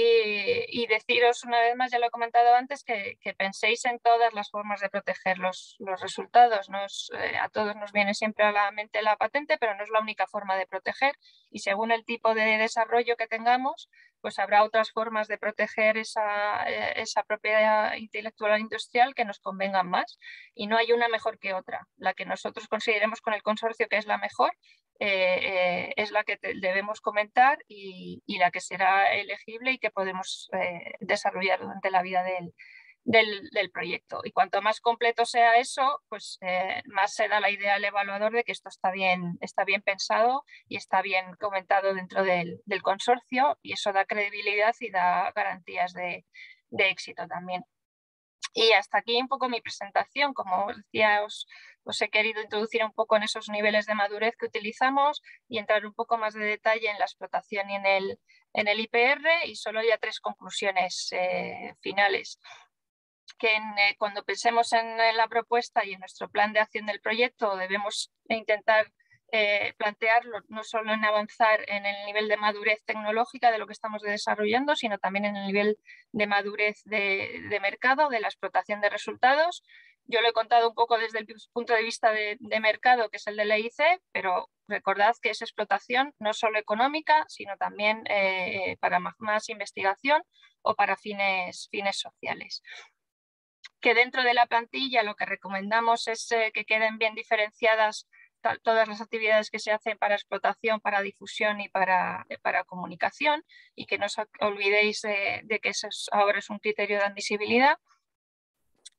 y deciros una vez más, ya lo he comentado antes, que, que penséis en todas las formas de proteger los, los resultados. Nos, eh, a todos nos viene siempre a la mente la patente, pero no es la única forma de proteger, y según el tipo de desarrollo que tengamos, pues habrá otras formas de proteger esa, esa propiedad intelectual industrial que nos convengan más, y no hay una mejor que otra. La que nosotros consideremos con el consorcio que es la mejor eh, eh, es la que te, debemos comentar y, y la que será elegible y que podemos eh, desarrollar durante la vida del, del, del proyecto. Y cuanto más completo sea eso, pues eh, más se da la idea al evaluador de que esto está bien, está bien pensado y está bien comentado dentro del, del consorcio, y eso da credibilidad y da garantías de, de éxito también. Y hasta aquí un poco mi presentación. Como os decía, os, os he querido introducir un poco en esos niveles de madurez que utilizamos y entrar un poco más de detalle en la explotación y en el, en el I P R, y solo ya tres conclusiones eh, finales. Que en, eh, cuando pensemos en, en la propuesta y en nuestro plan de acción del proyecto, debemos intentar eh, plantearlo no solo en avanzar en el nivel de madurez tecnológica de lo que estamos desarrollando, sino también en el nivel de madurez de, de mercado, de la explotación de resultados. Yo lo he contado un poco desde el punto de vista de, de mercado, que es el del E I C, pero recordad que es explotación no solo económica, sino también eh, para más, más investigación o para fines, fines sociales. Que dentro de la plantilla lo que recomendamos es eh, que queden bien diferenciadas todas las actividades que se hacen para explotación, para difusión y para, eh, para comunicación, y que no os olvidéis de, de que eso es, ahora es un criterio de admisibilidad.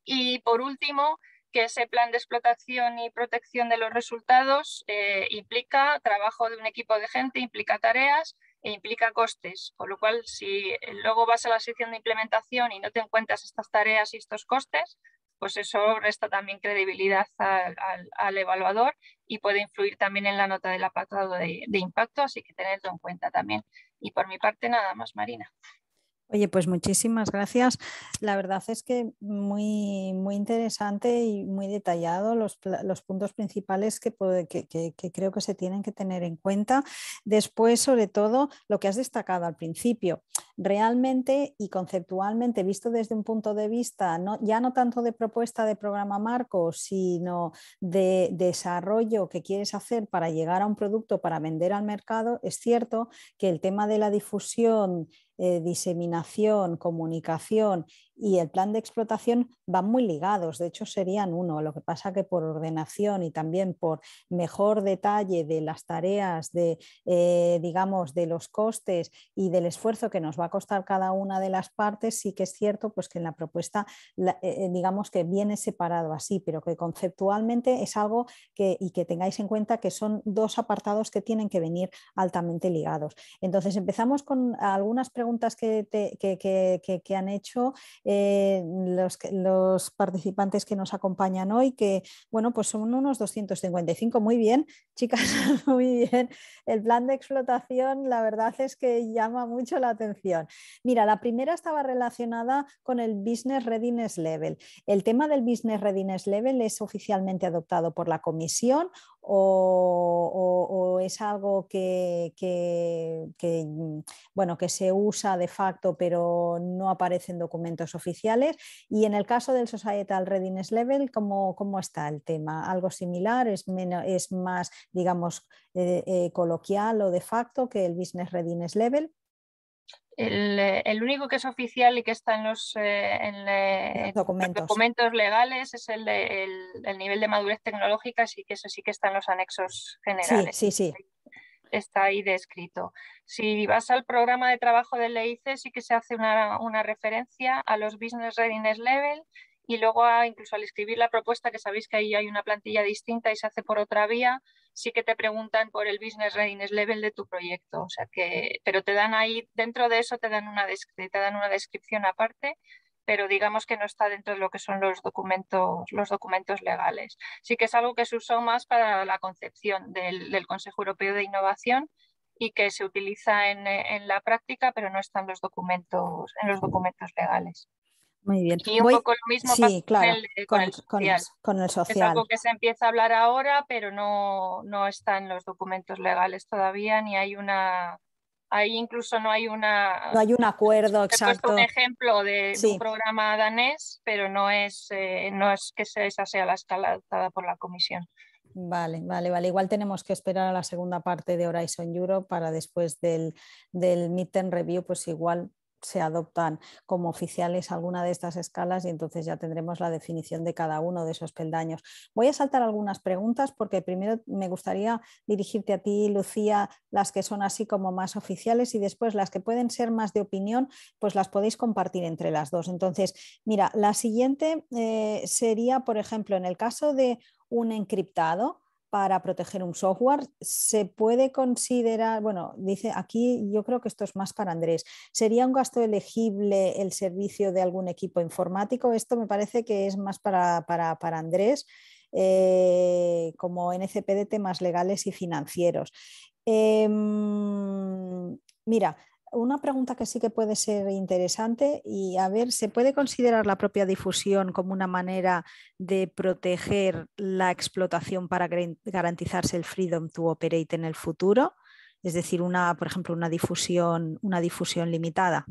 Y por último, que ese plan de explotación y protección de los resultados eh, implica trabajo de un equipo de gente, implica tareas e implica costes, con lo cual si luego vas a la sección de implementación y no te encuentras estas tareas y estos costes, pues eso resta también credibilidad al, al, al evaluador y puede influir también en la nota del apartado de, de impacto, así que tenedlo en cuenta también. Y por mi parte nada más, Marina. Oye, pues muchísimas gracias. La verdad es que muy, muy interesante y muy detallado los, los puntos principales que, que, que, que creo que se tienen que tener en cuenta. Después, sobre todo, lo que has destacado al principio. Realmente y conceptualmente, visto desde un punto de vista no, ya no tanto de propuesta de programa marco, sino de desarrollo que quieres hacer para llegar a un producto para vender al mercado, es cierto que el tema de la difusión, Eh, diseminación, comunicación y el plan de explotación van muy ligados, de hecho serían uno, lo que pasa que por ordenación y también por mejor detalle de las tareas, de, eh, digamos, de los costes y del esfuerzo que nos va a costar cada una de las partes, sí que es cierto pues, que en la propuesta la, eh, digamos que viene separado así, pero que conceptualmente es algo que, y que tengáis en cuenta que son dos apartados que tienen que venir altamente ligados. Entonces empezamos con algunas preguntas que, te, que, que, que, que han hecho Eh, los, los participantes que nos acompañan hoy, que bueno, pues son unos doscientos cincuenta y cinco. Muy bien, chicas, muy bien. El plan de explotación, la verdad es que llama mucho la atención. Mira, la primera estaba relacionada con el Business Readiness Level. ¿El tema del Business Readiness Level es oficialmente adoptado por la Comisión o, o, o es algo que, que, que, bueno, que se usa de facto pero no aparece en documentos oficiales? Y en el caso del Societal Readiness Level, ¿cómo, cómo está el tema? ¿Algo similar? ¿Es, menos, es más, digamos, eh, eh, coloquial o de facto que el Business Readiness Level? El, el único que es oficial y que está en los, eh, en le, los documentos. documentos legales es el, el, el nivel de madurez tecnológica, así que eso sí que está en los anexos generales. Sí, sí, sí. Está ahí descrito. Si vas al programa de trabajo del E I C, sí que se hace una, una referencia a los Business Readiness Level y luego a, incluso al escribir la propuesta, que sabéis que ahí hay una plantilla distinta y se hace por otra vía, sí que te preguntan por el Business Readiness Level de tu proyecto, o sea que, pero te dan ahí, dentro de eso te dan una, te dan una descripción aparte, pero digamos que no está dentro de lo que son los documentos, los documentos legales. Sí que es algo que se usó más para la concepción del, del Consejo Europeo de Innovación y que se utiliza en, en la práctica, pero no está en los documentos, en los documentos legales. Muy bien. Y un Voy, poco lo mismo sí, pasa claro, con, el, con, el social. Con, con el social. Es algo que se empieza a hablar ahora, pero no, no está en los documentos legales todavía, ni hay una... Ahí incluso no hay una... No hay un acuerdo exacto. He puesto un ejemplo de, sí. de un programa danés, pero no es, eh, no es que esa sea la escala adoptada por la Comisión. Vale, vale, vale. Igual tenemos que esperar a la segunda parte de Horizon Europe para después del, del Midterm Review, pues igual se adoptan como oficiales alguna de estas escalas y entonces ya tendremos la definición de cada uno de esos peldaños. Voy a saltar algunas preguntas porque primero me gustaría dirigirte a ti, Lucía, las que son así como más oficiales y después las que pueden ser más de opinión, pues las podéis compartir entre las dos. Entonces, mira, la siguiente eh, sería, por ejemplo, en el caso de un encriptado, para proteger un software, se puede considerar, bueno, dice aquí, yo creo que esto es más para Andrés, ¿sería un gasto elegible el servicio de algún equipo informático? Esto me parece que es más para, para, para Andrés, eh, como N C P de temas legales y financieros. Eh, mira, una pregunta que sí que puede ser interesante y a ver, ¿se puede considerar la propia difusión como una manera de proteger la explotación para garantizarse el freedom to operate en el futuro? Es decir, una, por ejemplo, una difusión, una difusión limitada.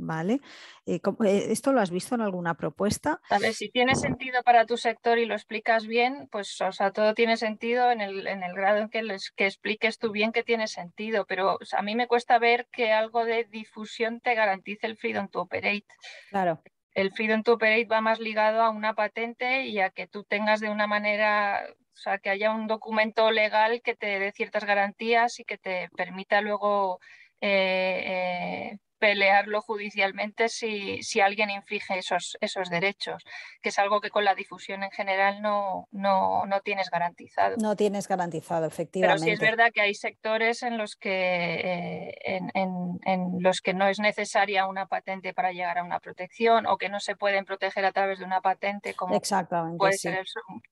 ¿Vale? ¿Esto lo has visto en alguna propuesta? A ver, si tiene sentido para tu sector y lo explicas bien, pues o sea, todo tiene sentido en el, en el grado en que, les, que expliques tú bien que tiene sentido, pero o sea, a mí me cuesta ver que algo de difusión te garantice el freedom to operate. Claro. El freedom to operate va más ligado a una patente y a que tú tengas de una manera, o sea, que haya un documento legal que te dé ciertas garantías y que te permita luego... Eh, eh, pelearlo judicialmente si, si alguien infringe esos, esos derechos, que es algo que con la difusión en general no, no, no tienes garantizado. No tienes garantizado, efectivamente. Pero sí es verdad que hay sectores en los que, eh, en, en, en los que no es necesaria una patente para llegar a una protección o que no se pueden proteger a través de una patente, como exactamente, puede sí. ser el,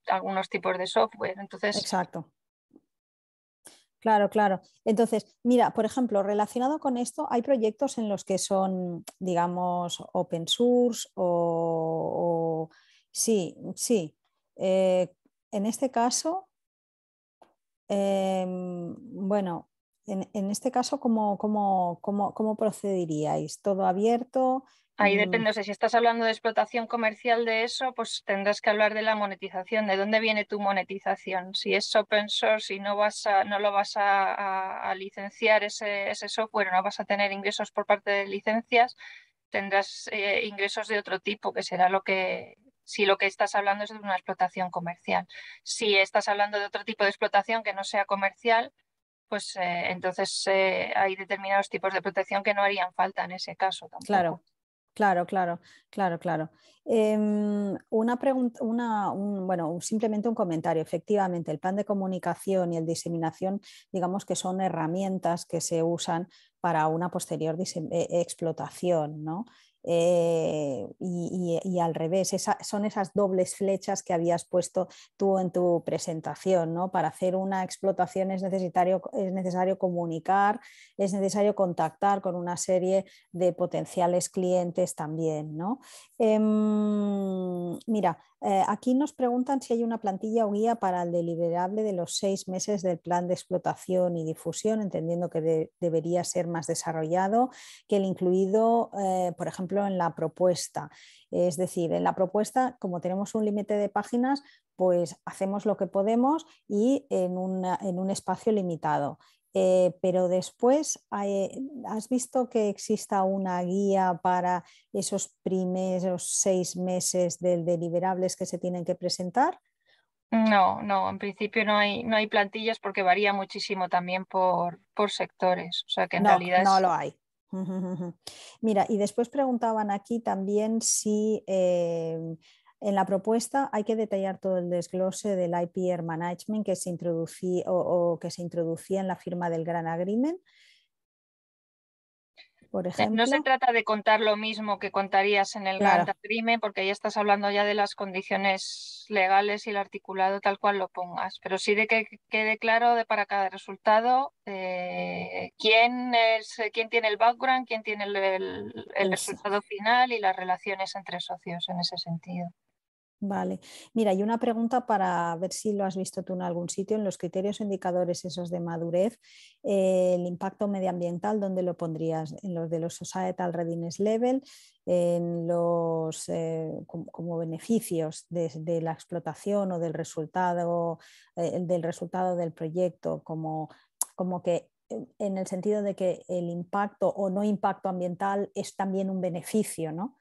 algunos tipos de software. Entonces, exacto. Claro, claro. Entonces, mira, por ejemplo, relacionado con esto, hay proyectos en los que son, digamos, open source o... o sí, sí. Eh, en este caso, eh, bueno, en, en este caso, ¿cómo, cómo, cómo, cómo procederíais? ¿Todo abierto? Ahí depende, o sea, si estás hablando de explotación comercial de eso, pues tendrás que hablar de la monetización, de dónde viene tu monetización. Si es open source y no vas a, no lo vas a, a, a licenciar ese, ese software, no vas a tener ingresos por parte de licencias, tendrás eh, ingresos de otro tipo, que será lo que, si lo que estás hablando es de una explotación comercial. Si estás hablando de otro tipo de explotación que no sea comercial, pues eh, entonces eh, hay determinados tipos de protección que no harían falta en ese caso tampoco. Claro. Claro, claro, claro, claro. Eh, una pregunta, una, un, bueno, simplemente un comentario. Efectivamente, el plan de comunicación y el diseminación, digamos que son herramientas que se usan para una posterior explotación, ¿no? Eh, y, y, y al revés, esa, son esas dobles flechas que habías puesto tú en tu presentación, ¿no? Para hacer una explotación es necesario, es necesario comunicar, es necesario contactar con una serie de potenciales clientes también, ¿no? Eh, mira, eh, aquí nos preguntan si hay una plantilla o guía para el deliberable de los seis meses del plan de explotación y difusión, entendiendo que de, debería ser más desarrollado que el incluido, eh, por ejemplo, en la propuesta. Es decir, en la propuesta, como tenemos un límite de páginas, pues hacemos lo que podemos y en, una, en un espacio limitado. Eh, pero después, ¿has visto que exista una guía para esos primeros seis meses de deliberables que se tienen que presentar? No, no, en principio no hay, no hay plantillas porque varía muchísimo también por, por sectores. O sea que en no, realidad no es... lo hay. Mira, y después preguntaban aquí también si eh, en la propuesta hay que detallar todo el desglose del I P R management que se introducía o, o que se introducía en la firma del Gran Agreement. Por ejemplo. No se trata de contar lo mismo que contarías en el claro. Gran Agreement, porque ya estás hablando ya de las condiciones legales y el articulado tal cual lo pongas, pero sí de que quede claro de para cada resultado eh, quién, es, quién tiene el background, quién tiene el, el, el resultado final y las relaciones entre socios en ese sentido. Vale. Mira, y una pregunta para ver si lo has visto tú en algún sitio, en los criterios indicadores esos de madurez, eh, el impacto medioambiental, ¿dónde lo pondrías? En los de los Societal Readiness Level, en los eh, como, como beneficios de, de la explotación o del resultado, eh, del resultado del proyecto, como, como que en el sentido de que el impacto o no impacto ambiental es también un beneficio, ¿no?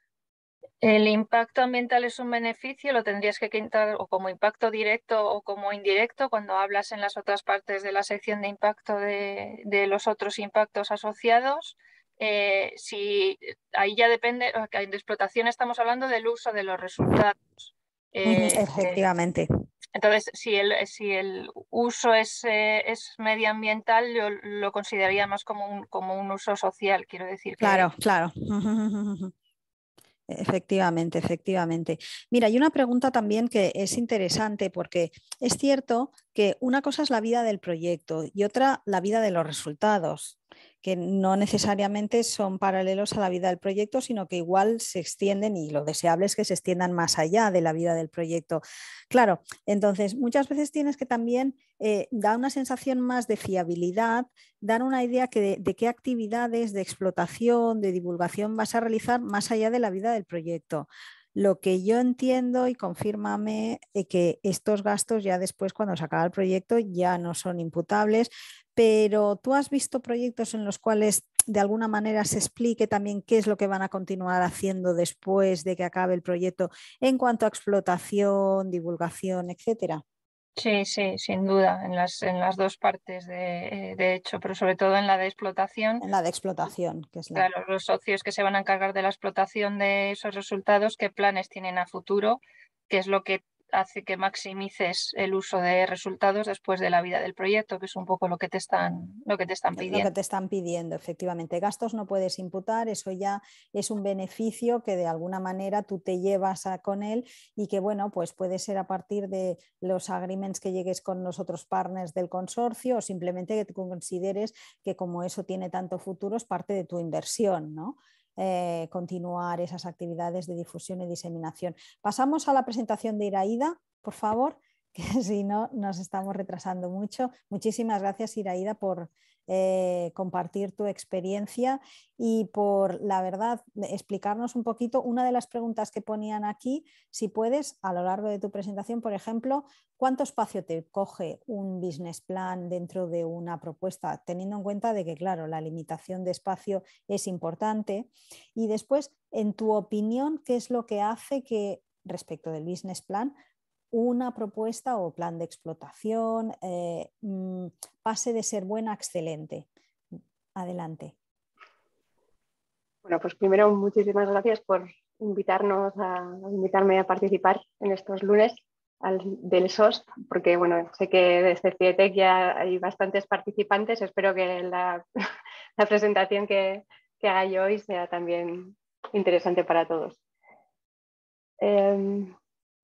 El impacto ambiental es un beneficio, lo tendrías que quitar o como impacto directo o como indirecto cuando hablas en las otras partes de la sección de impacto de, de los otros impactos asociados. Eh, si ahí ya depende, en de explotación estamos hablando del uso de los resultados. Eh, Efectivamente. Eh, entonces, si el, si el uso es, eh, es medioambiental, yo lo consideraría más como un, como un uso social, quiero decir. Claro, que... claro. Efectivamente, efectivamente. Mira, hay una pregunta también que es interesante porque es cierto que una cosa es la vida del proyecto y otra la vida de los resultados, que no necesariamente son paralelos a la vida del proyecto, sino que igual se extienden y lo deseable es que se extiendan más allá de la vida del proyecto. Claro, entonces muchas veces tienes que también eh, dar una sensación más de fiabilidad, dar una idea que de, de qué actividades de explotación, de divulgación vas a realizar más allá de la vida del proyecto. Lo que yo entiendo, y confírmame, eh, que estos gastos ya después cuando se acaba el proyecto ya no son imputables, pero ¿tú has visto proyectos en los cuales de alguna manera se explique también qué es lo que van a continuar haciendo después de que acabe el proyecto en cuanto a explotación, divulgación, etcétera? Sí, sí, sin duda, en las, en las dos partes de, de hecho, pero sobre todo en la de explotación. En la de explotación, que es la... Claro, los socios que se van a encargar de la explotación de esos resultados, qué planes tienen a futuro, qué es lo que hace que maximices el uso de resultados después de la vida del proyecto, que es un poco lo que te están, lo que te están pidiendo. Lo que te están pidiendo, efectivamente. Gastos no puedes imputar, eso ya es un beneficio que de alguna manera tú te llevas a, con él y que, bueno, pues puede ser a partir de los agreements que llegues con los otros partners del consorcio o simplemente que te consideres que como eso tiene tanto futuro es parte de tu inversión, ¿no? Eh, continuar esas actividades de difusión y diseminación. Pasamos a la presentación de Iraida, por favor, que si no nos estamos retrasando mucho. Muchísimas gracias, Iraida, por eh, compartir tu experiencia y por, la verdad, explicarnos un poquito una de las preguntas que ponían aquí. Si puedes, a lo largo de tu presentación, por ejemplo, ¿cuánto espacio te coge un business plan dentro de una propuesta? Teniendo en cuenta de que, claro, la limitación de espacio es importante. Y después, en tu opinión, ¿qué es lo que hace que, respecto del business plan, una propuesta o plan de explotación eh, pase de ser buena a excelente? Adelante. Bueno, pues primero muchísimas gracias por invitarnos a invitarme a participar en estos lunes Al, del S O S T, porque bueno, sé que desde CIDETEC ya hay bastantes participantes. Espero que la, la presentación que, que haga yo hoy sea también interesante para todos. Eh,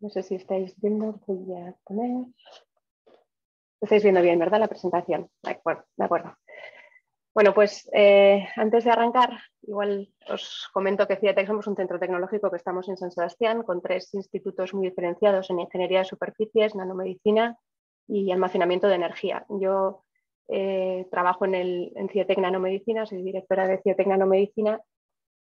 no sé si estáis viendo, voy a poner... Estáis viendo bien, ¿verdad? La presentación. De acuerdo. De acuerdo. Bueno, pues eh, antes de arrancar, igual os comento que CIDETEC somos un centro tecnológico que estamos en San Sebastián con tres institutos muy diferenciados en ingeniería de superficies, nanomedicina y almacenamiento de energía. Yo eh, trabajo en, el, en CIDETEC Nanomedicina, soy directora de CIDETEC Nanomedicina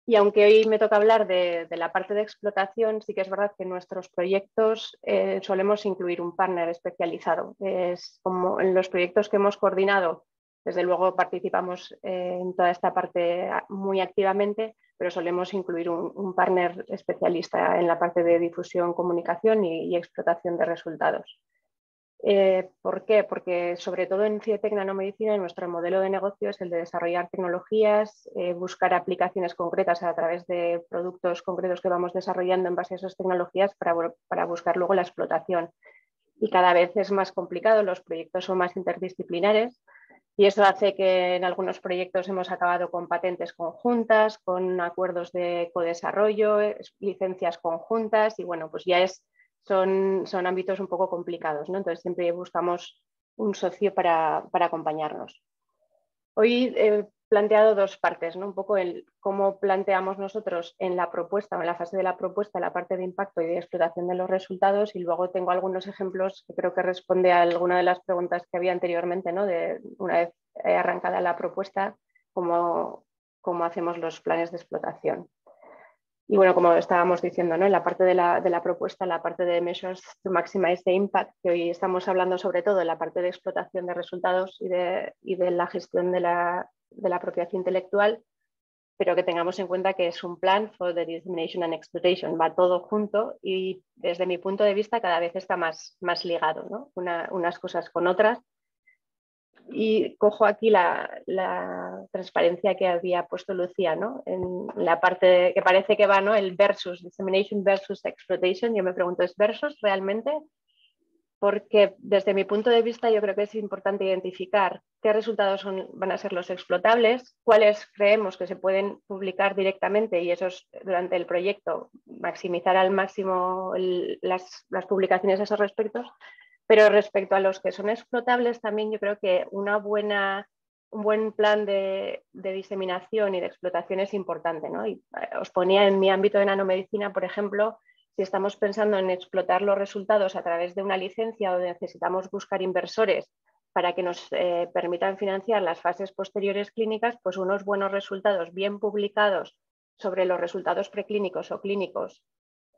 y aunque hoy me toca hablar de, de la parte de explotación, sí que es verdad que en nuestros proyectos eh, solemos incluir un partner especializado. Es como en los proyectos que hemos coordinado. Desde luego participamos eh, en toda esta parte muy activamente, pero solemos incluir un, un partner especialista en la parte de difusión, comunicación y, y explotación de resultados. Eh, ¿Por qué? Porque sobre todo en CIDETEC Nanomedicina nuestro modelo de negocio es el de desarrollar tecnologías, eh, buscar aplicaciones concretas a través de productos concretos que vamos desarrollando en base a esas tecnologías para, para buscar luego la explotación. Y cada vez es más complicado, los proyectos son más interdisciplinares. Y eso hace que en algunos proyectos hemos acabado con patentes conjuntas, con acuerdos de codesarrollo, licencias conjuntas y bueno, pues ya es, son, son ámbitos un poco complicados, ¿no? Entonces siempre buscamos un socio para, para acompañarnos. Hoy he planteado dos partes, ¿no? Un poco el cómo planteamos nosotros en la propuesta o en la fase de la propuesta la parte de impacto y de explotación de los resultados y luego tengo algunos ejemplos que creo que responde a alguna de las preguntas que había anteriormente, ¿no? De una vez arrancada la propuesta, cómo, cómo hacemos los planes de explotación. Y bueno, como estábamos diciendo, ¿no? En la parte de la, de la propuesta, la parte de Measures to Maximize the Impact, que hoy estamos hablando sobre todo en la parte de explotación de resultados y de, y de la gestión de la, de la propiedad intelectual, pero que tengamos en cuenta que es un plan for the dissemination and exploitation, va todo junto y desde mi punto de vista cada vez está más, más ligado, ¿no? Una, unas cosas con otras. Y cojo aquí la, la transparencia que había puesto Lucía, ¿no? En la parte de, que parece que va, ¿no? El versus, dissemination versus exploitation. Yo me pregunto, ¿es versus realmente? Porque desde mi punto de vista yo creo que es importante identificar qué resultados son, van a ser los explotables, cuáles creemos que se pueden publicar directamente y esos durante el proyecto maximizar al máximo el, las, las publicaciones a esos respectos. Pero respecto a los que son explotables, también yo creo que una buena, un buen plan de, de diseminación y de explotación es importante, ¿no? Y os ponía en mi ámbito de nanomedicina, por ejemplo, si estamos pensando en explotar los resultados a través de una licencia o necesitamos buscar inversores para que nos eh, permitan financiar las fases posteriores clínicas, pues unos buenos resultados bien publicados sobre los resultados preclínicos o clínicos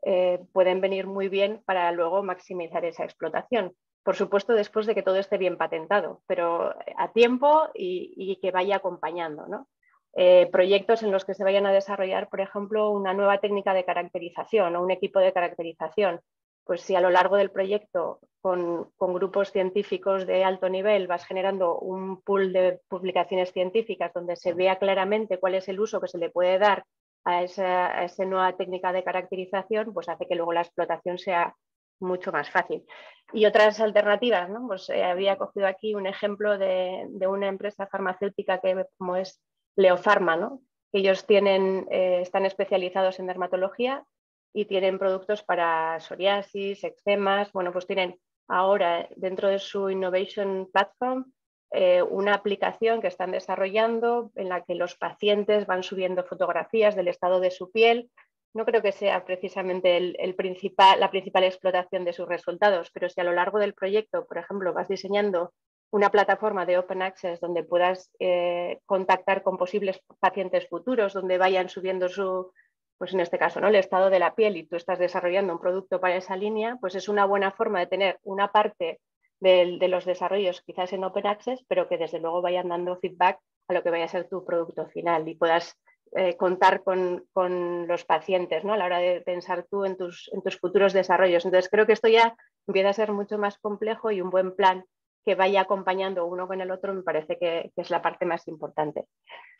eh, pueden venir muy bien para luego maximizar esa explotación. Por supuesto, después de que todo esté bien patentado, pero a tiempo y, y que vaya acompañando, ¿no? Eh, proyectos en los que se vayan a desarrollar, por ejemplo, una nueva técnica de caracterización o un equipo de caracterización. Pues si a lo largo del proyecto, con, con grupos científicos de alto nivel, vas generando un pool de publicaciones científicas donde se vea claramente cuál es el uso que se le puede dar a esa, a esa nueva técnica de caracterización, pues hace que luego la explotación sea mucho más fácil. Y otras alternativas, ¿no? Pues eh, había cogido aquí un ejemplo de, de una empresa farmacéutica que, como es Leopharma, ¿no? Ellos tienen, eh, están especializados en dermatología y tienen productos para psoriasis, eczemas. Bueno, pues tienen ahora dentro de su Innovation Platform eh, una aplicación que están desarrollando en la que los pacientes van subiendo fotografías del estado de su piel. No creo que sea precisamente el, el principal, la principal explotación de sus resultados, pero si a lo largo del proyecto, por ejemplo, vas diseñando una plataforma de Open Access donde puedas eh, contactar con posibles pacientes futuros, donde vayan subiendo su, pues en este caso, ¿no?, el estado de la piel, y tú estás desarrollando un producto para esa línea, pues es una buena forma de tener una parte de, de los desarrollos quizás en Open Access, pero que desde luego vayan dando feedback a lo que vaya a ser tu producto final y puedas Eh, contar con, con los pacientes, ¿no?, a la hora de pensar tú en tus, en tus futuros desarrollos. Entonces creo que esto ya empieza a ser mucho más complejo, y un buen plan que vaya acompañando uno con el otro me parece que, que es la parte más importante.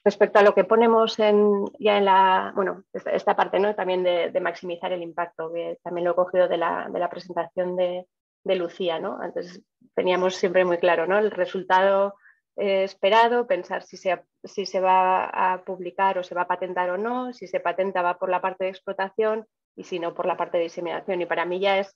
Respecto a lo que ponemos en, ya en la, bueno, esta, esta parte, ¿no?, también de, de maximizar el impacto, que también lo he cogido de la, de la presentación de, de Lucía, ¿no? Antes teníamos siempre muy claro, ¿no?, el resultado Eh, esperado, pensar si se, si se va a publicar o se va a patentar o no, si se patenta va por la parte de explotación y si no por la parte de diseminación, y para mí ya es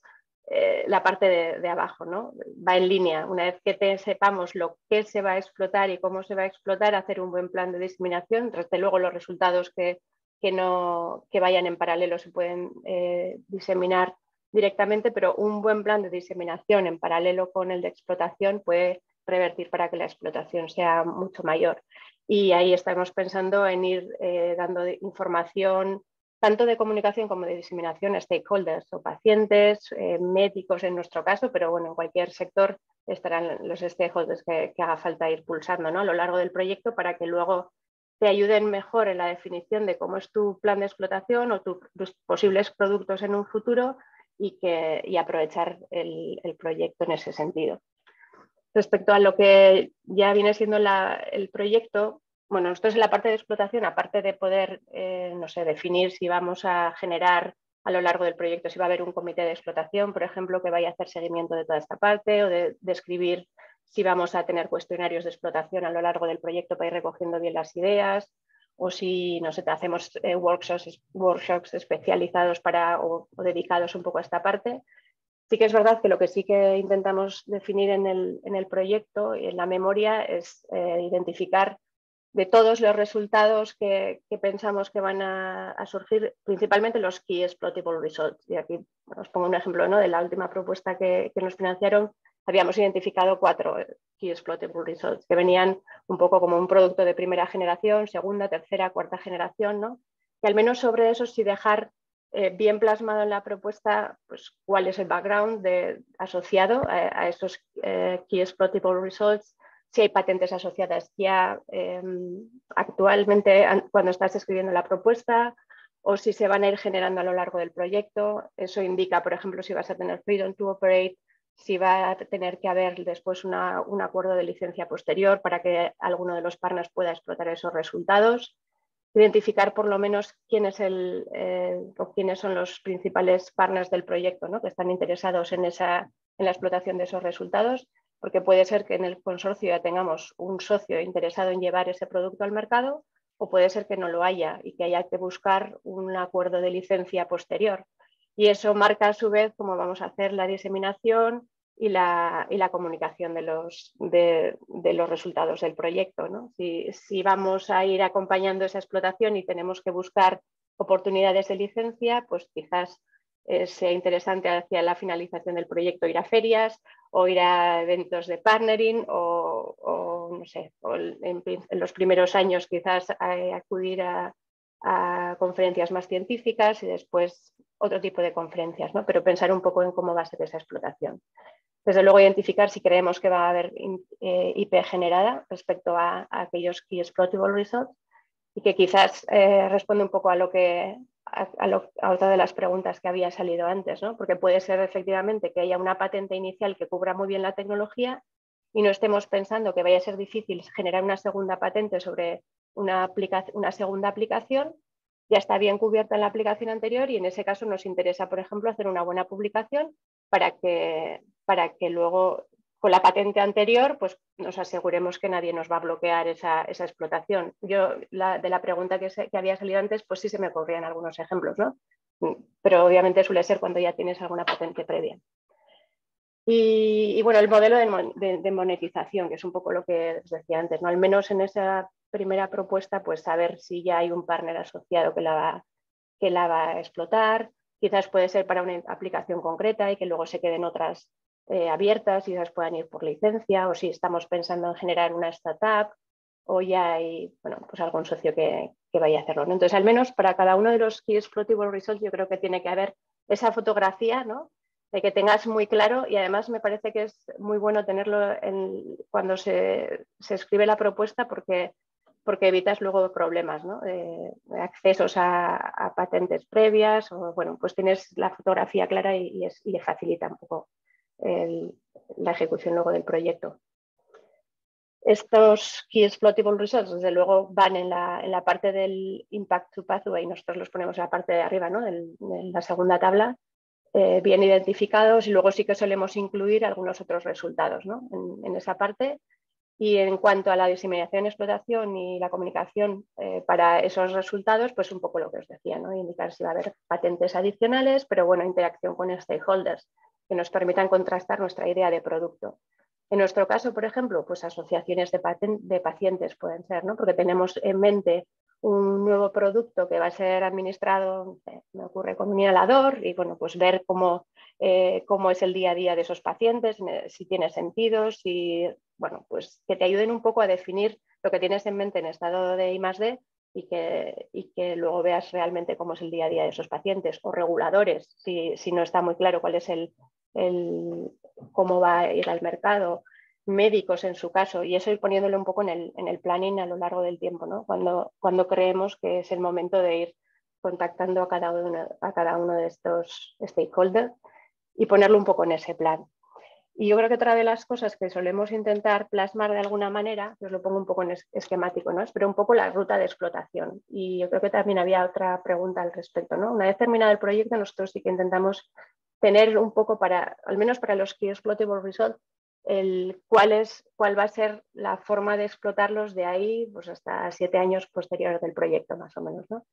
eh, la parte de, de abajo, ¿no? Va en línea, una vez que te sepamos lo que se va a explotar y cómo se va a explotar, hacer un buen plan de diseminación, desde luego los resultados que, que, no, que vayan en paralelo se pueden eh, diseminar directamente, pero un buen plan de diseminación en paralelo con el de explotación puede revertir para que la explotación sea mucho mayor. Y ahí estamos pensando en ir eh, dando información tanto de comunicación como de diseminación a stakeholders o pacientes, eh, médicos en nuestro caso, pero bueno, en cualquier sector estarán los stakeholders que, que haga falta ir pulsando, ¿no?, a lo largo del proyecto, para que luego te ayuden mejor en la definición de cómo es tu plan de explotación o tu, tus posibles productos en un futuro, y, que, y aprovechar el, el proyecto en ese sentido. Respecto a lo que ya viene siendo la, el proyecto, bueno, nosotros en la parte de explotación, aparte de poder, eh, no sé, definir si vamos a generar a lo largo del proyecto, si va a haber un comité de explotación, por ejemplo, que vaya a hacer seguimiento de toda esta parte, o de describir si vamos a tener cuestionarios de explotación a lo largo del proyecto para ir recogiendo bien las ideas, o si, no sé, hacemos eh, workshops, workshops especializados para, o, o dedicados un poco a esta parte. Sí que es verdad que lo que sí que intentamos definir en el, en el proyecto y en la memoria es eh, identificar de todos los resultados que, que pensamos que van a, a surgir, principalmente los Key Exploitable Results. Y aquí os pongo un ejemplo, ¿no?, de la última propuesta que, que nos financiaron. Habíamos identificado cuatro Key Exploitable Results que venían un poco como un producto de primera generación, segunda, tercera, cuarta generación, ¿no? Y al menos sobre eso sí dejar Eh, bien plasmado en la propuesta, pues, cuál es el background de, asociado a, a esos eh, Key Exploitable Results, si hay patentes asociadas ya eh, actualmente cuando estás escribiendo la propuesta, o si se van a ir generando a lo largo del proyecto. Eso indica, por ejemplo, si vas a tener freedom to operate, si va a tener que haber después una, un acuerdo de licencia posterior para que alguno de los partners pueda explotar esos resultados. Identificar por lo menos quién es el, eh, o quiénes son los principales partners del proyecto, ¿no?, que están interesados en, esa, en la explotación de esos resultados, porque puede ser que en el consorcio ya tengamos un socio interesado en llevar ese producto al mercado, o puede ser que no lo haya y que haya que buscar un acuerdo de licencia posterior. Y eso marca a su vez cómo vamos a hacer la diseminación y la, y la comunicación de los, de, de los resultados del proyecto, ¿no? Si, si vamos a ir acompañando esa explotación y tenemos que buscar oportunidades de licencia, pues quizás eh, sea interesante hacia la finalización del proyecto ir a ferias o ir a eventos de partnering, o, o no sé, o en, en los primeros años quizás eh, acudir a, a conferencias más científicas y después otro tipo de conferencias, ¿no? Pero pensar un poco en cómo va a ser esa explotación. Desde luego identificar si creemos que va a haber eh, I P generada respecto a, a aquellos Key Exploitable Results, y que quizás eh, responde un poco a lo que a, a, lo, a otra de las preguntas que había salido antes, ¿no? Porque puede ser efectivamente que haya una patente inicial que cubra muy bien la tecnología y no estemos pensando que vaya a ser difícil generar una segunda patente sobre una, aplica una segunda aplicación, ya está bien cubierta en la aplicación anterior, y en ese caso nos interesa, por ejemplo, hacer una buena publicación para que, para que luego con la patente anterior pues, nos aseguremos que nadie nos va a bloquear esa, esa explotación. Yo, la, de la pregunta que, se, que había salido antes, pues sí se me ocurrían algunos ejemplos, ¿no? Pero obviamente suele ser cuando ya tienes alguna patente previa. Y, y bueno, el modelo de, de, de monetización, que es un poco lo que os decía antes, ¿no? Al menos en esa primera propuesta, pues saber si ya hay un partner asociado que la va, que la va a explotar. Quizás puede ser para una aplicación concreta y que luego se queden otras eh, abiertas, quizás puedan ir por licencia, o si estamos pensando en generar una startup, o ya hay bueno, pues algún socio que, que vaya a hacerlo, ¿no? Entonces, al menos para cada uno de los Key Explotable Results, yo creo que tiene que haber esa fotografía, ¿no? De que tengas muy claro, y además me parece que es muy bueno tenerlo en, cuando se, se escribe la propuesta, porque, porque evitas luego problemas, ¿no? eh, accesos a, a patentes previas, o bueno, pues tienes la fotografía clara y, y, es, y le facilita un poco el, la ejecución luego del proyecto. Estos Key Exploitable Results, desde luego, van en la, en la parte del Impact to Pathway, y nosotros los ponemos en la parte de arriba, ¿no? en, en la segunda tabla. Eh, bien identificados, y luego sí que solemos incluir algunos otros resultados, ¿no? en, en esa parte. Y en cuanto a la diseminación, explotación y la comunicación eh, para esos resultados, pues un poco lo que os decía, ¿no? Indicar si va a haber patentes adicionales, pero bueno, interacción con stakeholders que nos permitan contrastar nuestra idea de producto. En nuestro caso, por ejemplo, pues asociaciones de, de pacientes pueden ser, ¿no? Porque tenemos en mente un nuevo producto que va a ser administrado, me ocurre, con un inhalador, y bueno, pues ver cómo, eh, cómo es el día a día de esos pacientes, si tiene sentido, si, bueno, pues que te ayuden un poco a definir lo que tienes en mente en estado de I más D, y que, y que luego veas realmente cómo es el día a día de esos pacientes. O reguladores, si, si no está muy claro cuál es el, el cómo va a ir al mercado. Médicos, en su caso, y eso ir poniéndolo un poco en el, en el planning a lo largo del tiempo, ¿no? Cuando, cuando creemos que es el momento de ir contactando a cada uno, a cada uno de estos stakeholders, y ponerlo un poco en ese plan. Y yo creo que otra de las cosas que solemos intentar plasmar de alguna manera, os lo pongo un poco en esquemático, ¿no? Es pero un poco la ruta de explotación. Y yo creo que también había otra pregunta al respecto, ¿no? Una vez terminado el proyecto, nosotros sí que intentamos tener un poco, para, al menos para los Key Explotable Results, El, cuál, es, cuál va a ser la forma de explotarlos de ahí pues hasta siete años posteriores del proyecto, más o menos, ¿no?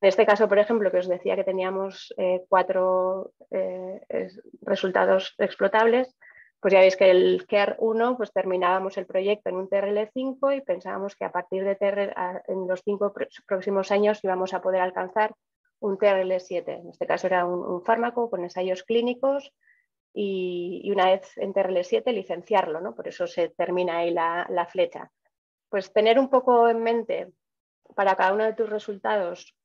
En este caso, por ejemplo, que os decía que teníamos eh, cuatro eh, resultados explotables, pues ya veis que el C A R uno, pues terminábamos el proyecto en un T R L cinco, y pensábamos que a partir de T R L, a, en los cinco pr próximos años íbamos a poder alcanzar un T R L siete. En este caso era un, un fármaco con ensayos clínicos, y una vez en T R L siete licenciarlo, ¿no? Por eso se termina ahí la, la flecha. Pues tener un poco en mente para cada uno de tus resultados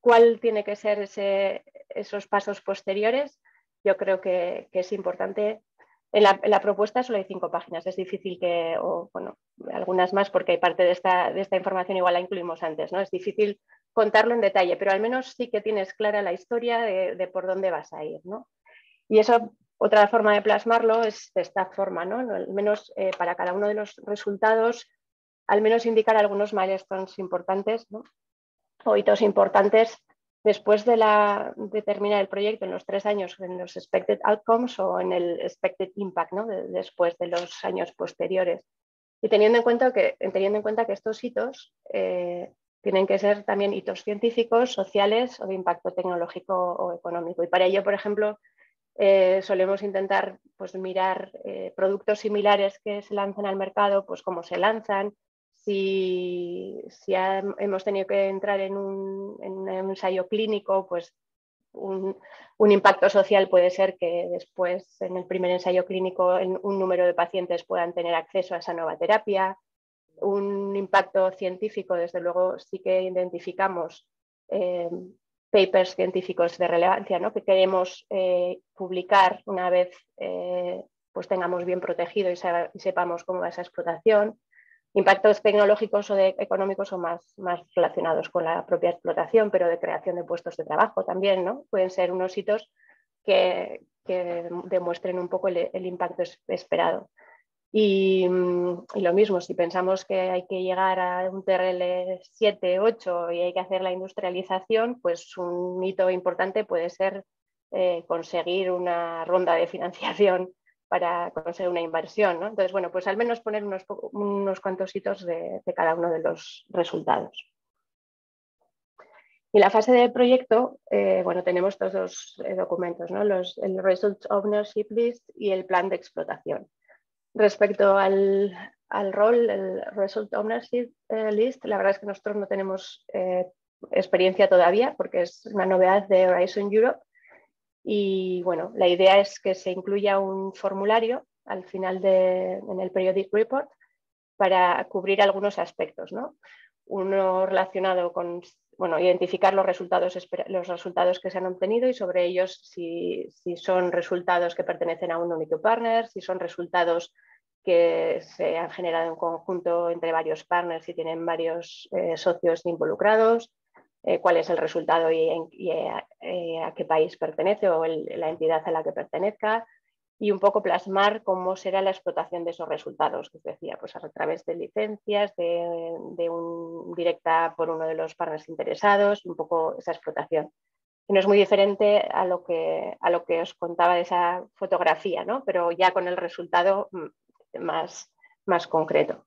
cuál tiene que ser ese, esos pasos posteriores, yo creo que, que es importante. En la, en la propuesta solo hay cinco páginas, es difícil que, o bueno, algunas más porque parte de esta, de esta información igual la incluimos antes, ¿no? Es difícil contarlo en detalle, pero al menos sí que tienes clara la historia de, de por dónde vas a ir, ¿no? Y eso, otra forma de plasmarlo es de esta forma, ¿no? Al menos eh, para cada uno de los resultados, al menos indicar algunos milestones importantes, ¿no? O hitos importantes después de, la, de terminar el proyecto, en los tres años, en los expected outcomes o en el expected impact, ¿no? de, después de los años posteriores. Y teniendo en cuenta que, teniendo en cuenta que estos hitos eh, tienen que ser también hitos científicos, sociales o de impacto tecnológico o económico. Y para ello, por ejemplo, Eh, solemos intentar pues, mirar eh, productos similares que se lanzan al mercado, pues cómo se lanzan, si, si ha, hemos tenido que entrar en un, en un ensayo clínico, pues un, un impacto social puede ser que después en el primer ensayo clínico en un número de pacientes puedan tener acceso a esa nueva terapia. Un impacto científico, desde luego, sí que identificamos eh, papers científicos de relevancia, ¿no? Que queremos eh, publicar una vez eh, pues tengamos bien protegido y, se, y sepamos cómo va esa explotación. Impactos tecnológicos o de, económicos o más, más relacionados con la propia explotación, pero de creación de puestos de trabajo también, ¿no? Pueden ser unos hitos que, que demuestren un poco el, el impacto esperado. Y, y lo mismo, si pensamos que hay que llegar a un T R L siete, ocho y hay que hacer la industrialización, pues un hito importante puede ser eh, conseguir una ronda de financiación para conseguir una inversión, ¿no? Entonces, bueno, pues al menos poner unos, unos cuantos hitos de, de cada uno de los resultados. Y en la fase de proyecto, eh, bueno, tenemos estos dos documentos, ¿no? Los, el Result Ownership List y el plan de explotación. Respecto al, al rol, el Result Ownership List, la verdad es que nosotros no tenemos eh, experiencia todavía porque es una novedad de Horizon Europe y bueno, la idea es que se incluya un formulario al final de, en el Periodic Report para cubrir algunos aspectos, ¿no? Uno relacionado con, bueno, identificar los resultados, los resultados que se han obtenido y sobre ellos si, si son resultados que pertenecen a un único partner, si son resultados que se han generado en conjunto entre varios partners, si tienen varios eh, socios involucrados, eh, cuál es el resultado y, en, y a, eh, a qué país pertenece o el, la entidad a la que pertenezca, y un poco plasmar cómo será la explotación de esos resultados, que os decía, pues a través de licencias, de, de un directa por uno de los partners interesados, un poco esa explotación. Y no es muy diferente a lo que, a lo que os contaba de esa fotografía, ¿no? Pero ya con el resultado más, más concreto.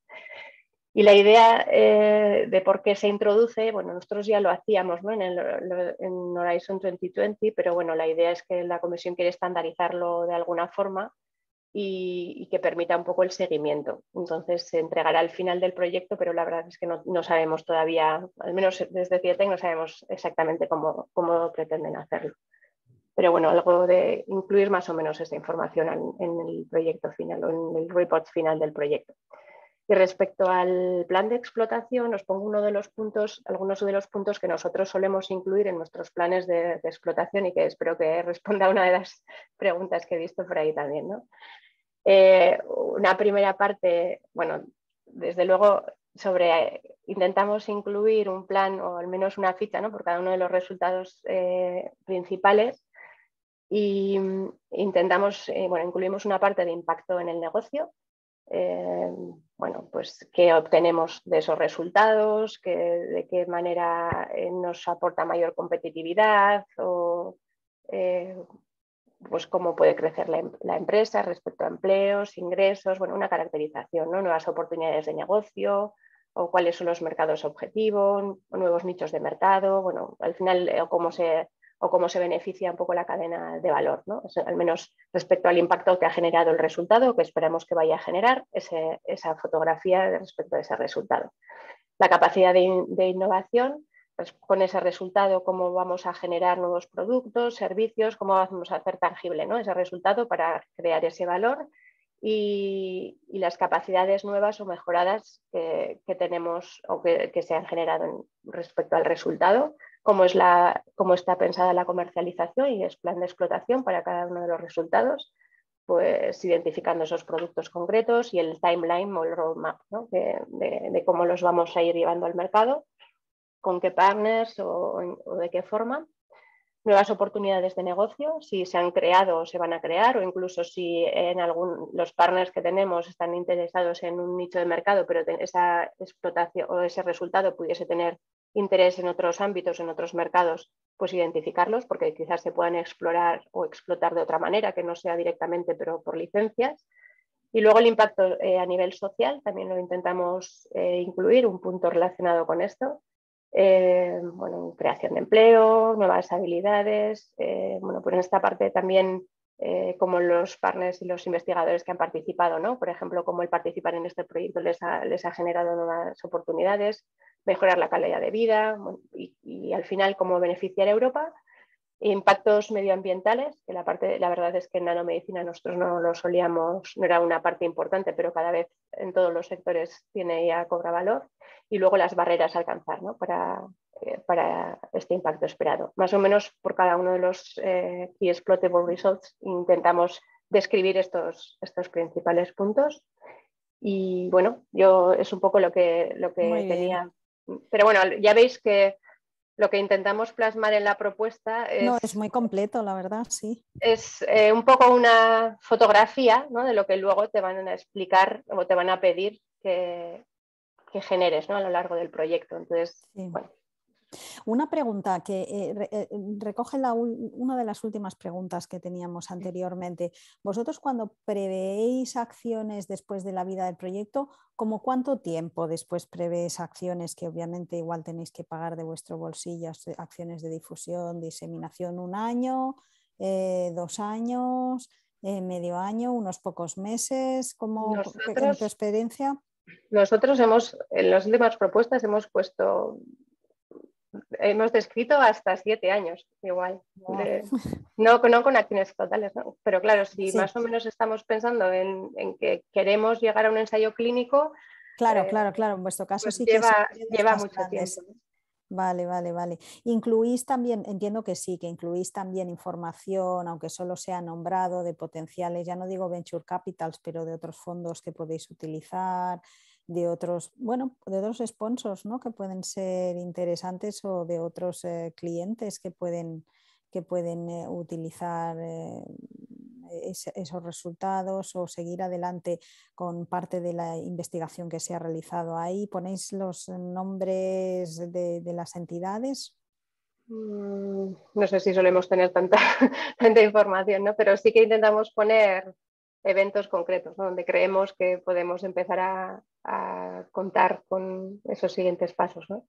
Y la idea eh, de por qué se introduce, bueno, nosotros ya lo hacíamos, ¿no? en, el, en Horizon dos mil veinte, pero bueno, la idea es que la Comisión quiere estandarizarlo de alguna forma y, y que permita un poco el seguimiento. Entonces se entregará al final del proyecto, pero la verdad es que no, no sabemos todavía, al menos desde CIDETEC no sabemos exactamente cómo, cómo pretenden hacerlo. Pero bueno, algo de incluir más o menos esta información en, en el proyecto final o en el report final del proyecto. Y respecto al plan de explotación, os pongo uno de los puntos, algunos de los puntos que nosotros solemos incluir en nuestros planes de, de explotación y que espero que responda a una de las preguntas que he visto por ahí también, ¿no? Eh, una primera parte, bueno, desde luego sobre eh, intentamos incluir un plan o al menos una ficha, ¿no? Por cada uno de los resultados eh, principales y intentamos, eh, bueno, incluimos una parte de impacto en el negocio. Eh, bueno, pues qué obtenemos de esos resultados, que, de qué manera eh, nos aporta mayor competitividad o eh, pues cómo puede crecer la, la empresa respecto a empleos, ingresos, bueno, una caracterización, ¿no? Nuevas oportunidades de negocio o cuáles son los mercados objetivo, nuevos nichos de mercado, bueno, al final eh, cómo se, o cómo se beneficia un poco la cadena de valor, ¿no? O sea, al menos respecto al impacto que ha generado el resultado, que esperamos que vaya a generar ese, esa fotografía respecto a ese resultado. La capacidad de, in, de innovación, pues con ese resultado, cómo vamos a generar nuevos productos, servicios, cómo vamos a hacer tangible, ¿no? Ese resultado para crear ese valor y, y las capacidades nuevas o mejoradas que, que tenemos o que, que se han generado en, respecto al resultado. Cómo, es la, cómo está pensada la comercialización y el plan de explotación para cada uno de los resultados, pues identificando esos productos concretos y el timeline o el roadmap, ¿no? de, de, de cómo los vamos a ir llevando al mercado, con qué partners o, o de qué forma. Nuevas oportunidades de negocio, si se han creado o se van a crear, o incluso si en algún, los partners que tenemos están interesados en un nicho de mercado, pero esa explotación o ese resultado pudiese tener interés en otros ámbitos, en otros mercados, pues identificarlos porque quizás se puedan explorar o explotar de otra manera que no sea directamente pero por licencias. Y luego el impacto eh, a nivel social, también lo intentamos eh, incluir, un punto relacionado con esto, eh, bueno, creación de empleo, nuevas habilidades, eh, bueno, por esta parte también eh, como los partners y los investigadores que han participado, ¿no? Por ejemplo, como el participar en este proyecto les ha, les ha generado nuevas oportunidades, mejorar la calidad de vida y, y al final cómo beneficiar a Europa. Impactos medioambientales, que la, parte, la verdad es que en nanomedicina nosotros no lo solíamos, no era una parte importante, pero cada vez en todos los sectores tiene ya cobra valor. Y luego las barreras a alcanzar, ¿no? para, eh, para este impacto esperado. Más o menos por cada uno de los eh, Key Explotable Results intentamos describir estos, estos principales puntos. Y bueno, yo es un poco lo que, lo que tenía... Pero bueno, ya veis que lo que intentamos plasmar en la propuesta es... No, es muy completo, la verdad, sí. Es eh, un poco una fotografía, ¿no?, de lo que luego te van a explicar o te van a pedir que, que generes, ¿no?, a lo largo del proyecto. Entonces, sí. Bueno. Una pregunta que eh, recoge la, una de las últimas preguntas que teníamos anteriormente. Vosotros, cuando prevéis acciones después de la vida del proyecto, ¿cómo cuánto tiempo después prevéis acciones que obviamente igual tenéis que pagar de vuestro bolsillo? Acciones de difusión, diseminación, un año, eh, dos años, eh, medio año, unos pocos meses. ¿Cómo, en tu experiencia? Nosotros hemos, en las últimas propuestas hemos puesto... Hemos descrito hasta siete años, igual, wow. de, no, no con acciones totales, ¿no? Pero claro, si sí. más o menos estamos pensando en, en que queremos llegar a un ensayo clínico... Claro, eh, claro, claro, en vuestro caso pues sí lleva, que... Lleva mucho grandes. tiempo. Vale, vale, vale. Incluís también, entiendo que sí, que incluís también información, aunque solo sea nombrado, de potenciales, ya no digo venture capitals, pero de otros fondos que podéis utilizar... de otros, bueno, de otros sponsors, ¿no?, que pueden ser interesantes, o de otros eh, clientes que pueden, que pueden eh, utilizar eh, es, esos resultados o seguir adelante con parte de la investigación que se ha realizado ahí. ¿Ponéis los nombres de, de las entidades? Mm, no sé si solemos tener tanta, tanta información, ¿no?, pero sí que intentamos poner... eventos concretos, ¿no?, donde creemos que podemos empezar a, a contar con esos siguientes pasos, ¿no?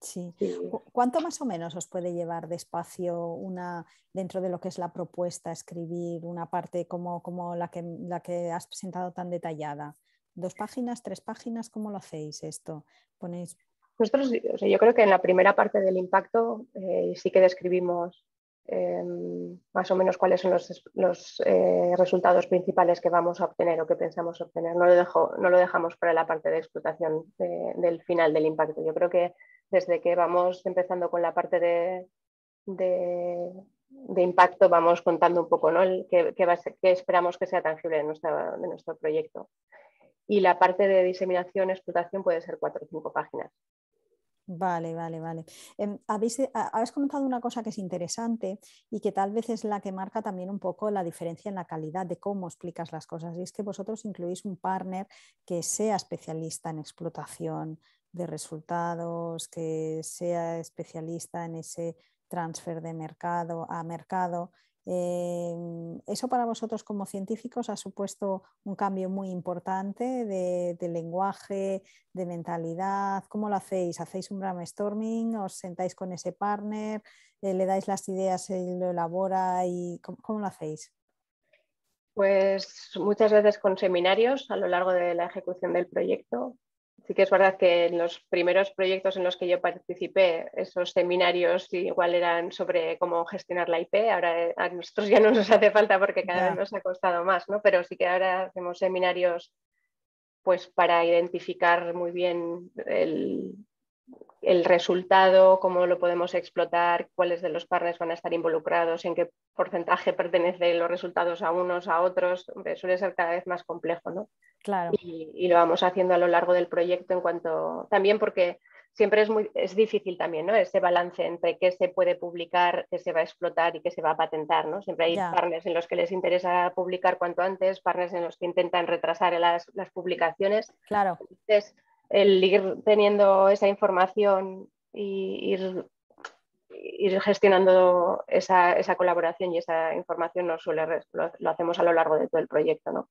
Sí. Sí. ¿Cuánto más o menos os puede llevar de espacio una, dentro de lo que es la propuesta, escribir una parte como, como la, que, la que has presentado tan detallada? ¿Dos páginas, tres páginas? ¿Cómo lo hacéis esto? ¿Ponéis... Nosotros, o sea, yo creo que en la primera parte del impacto eh, sí que describimos Eh, más o menos cuáles son los, los eh, resultados principales que vamos a obtener o que pensamos obtener. No lo, dejo, no lo dejamos para la parte de explotación de, del final del impacto. Yo creo que desde que vamos empezando con la parte de, de, de impacto vamos contando un poco, ¿no?, el, que, que, va a ser, que esperamos que sea tangible de, nuestra, de nuestro proyecto. Y la parte de diseminación, explotación puede ser cuatro o cinco páginas. Vale, vale, vale. Eh, habéis, habéis comentado una cosa que es interesante y que tal vez es la que marca también un poco la diferencia en la calidad de cómo explicas las cosas, y es que vosotros incluís un partner que sea especialista en explotación de resultados, que sea especialista en ese transfer de mercado a mercado. Eh, eso para vosotros como científicos ha supuesto un cambio muy importante de, de lenguaje, de mentalidad. ¿Cómo lo hacéis? ¿Hacéis un brainstorming? ¿Os sentáis con ese partner? Eh, ¿Le dais las ideas, él lo elabora? Y ¿cómo, cómo lo hacéis? Pues muchas veces con seminarios a lo largo de la ejecución del proyecto. Sí que es verdad que en los primeros proyectos en los que yo participé, esos seminarios igual eran sobre cómo gestionar la I P. Ahora a nosotros ya no nos hace falta porque cada yeah. vez nos ha costado más, ¿no? Pero sí que ahora hacemos seminarios pues para identificar muy bien el, el resultado, cómo lo podemos explotar, cuáles de los partners van a estar involucrados, en qué porcentaje pertenecen los resultados a unos, a otros. Hombre, suele ser cada vez más complejo, ¿no? Claro. Y, y lo vamos haciendo a lo largo del proyecto, en cuanto también porque siempre es muy es difícil también, ¿no?, ese balance entre qué se puede publicar, qué se va a explotar y qué se va a patentar, ¿no? Siempre hay yeah. partners en los que les interesa publicar cuanto antes, partners en los que intentan retrasar las, las publicaciones. Claro. Entonces, el ir teniendo esa información y ir, ir gestionando esa, esa colaboración y esa información nos suele, lo, lo hacemos a lo largo de todo el proyecto, ¿no?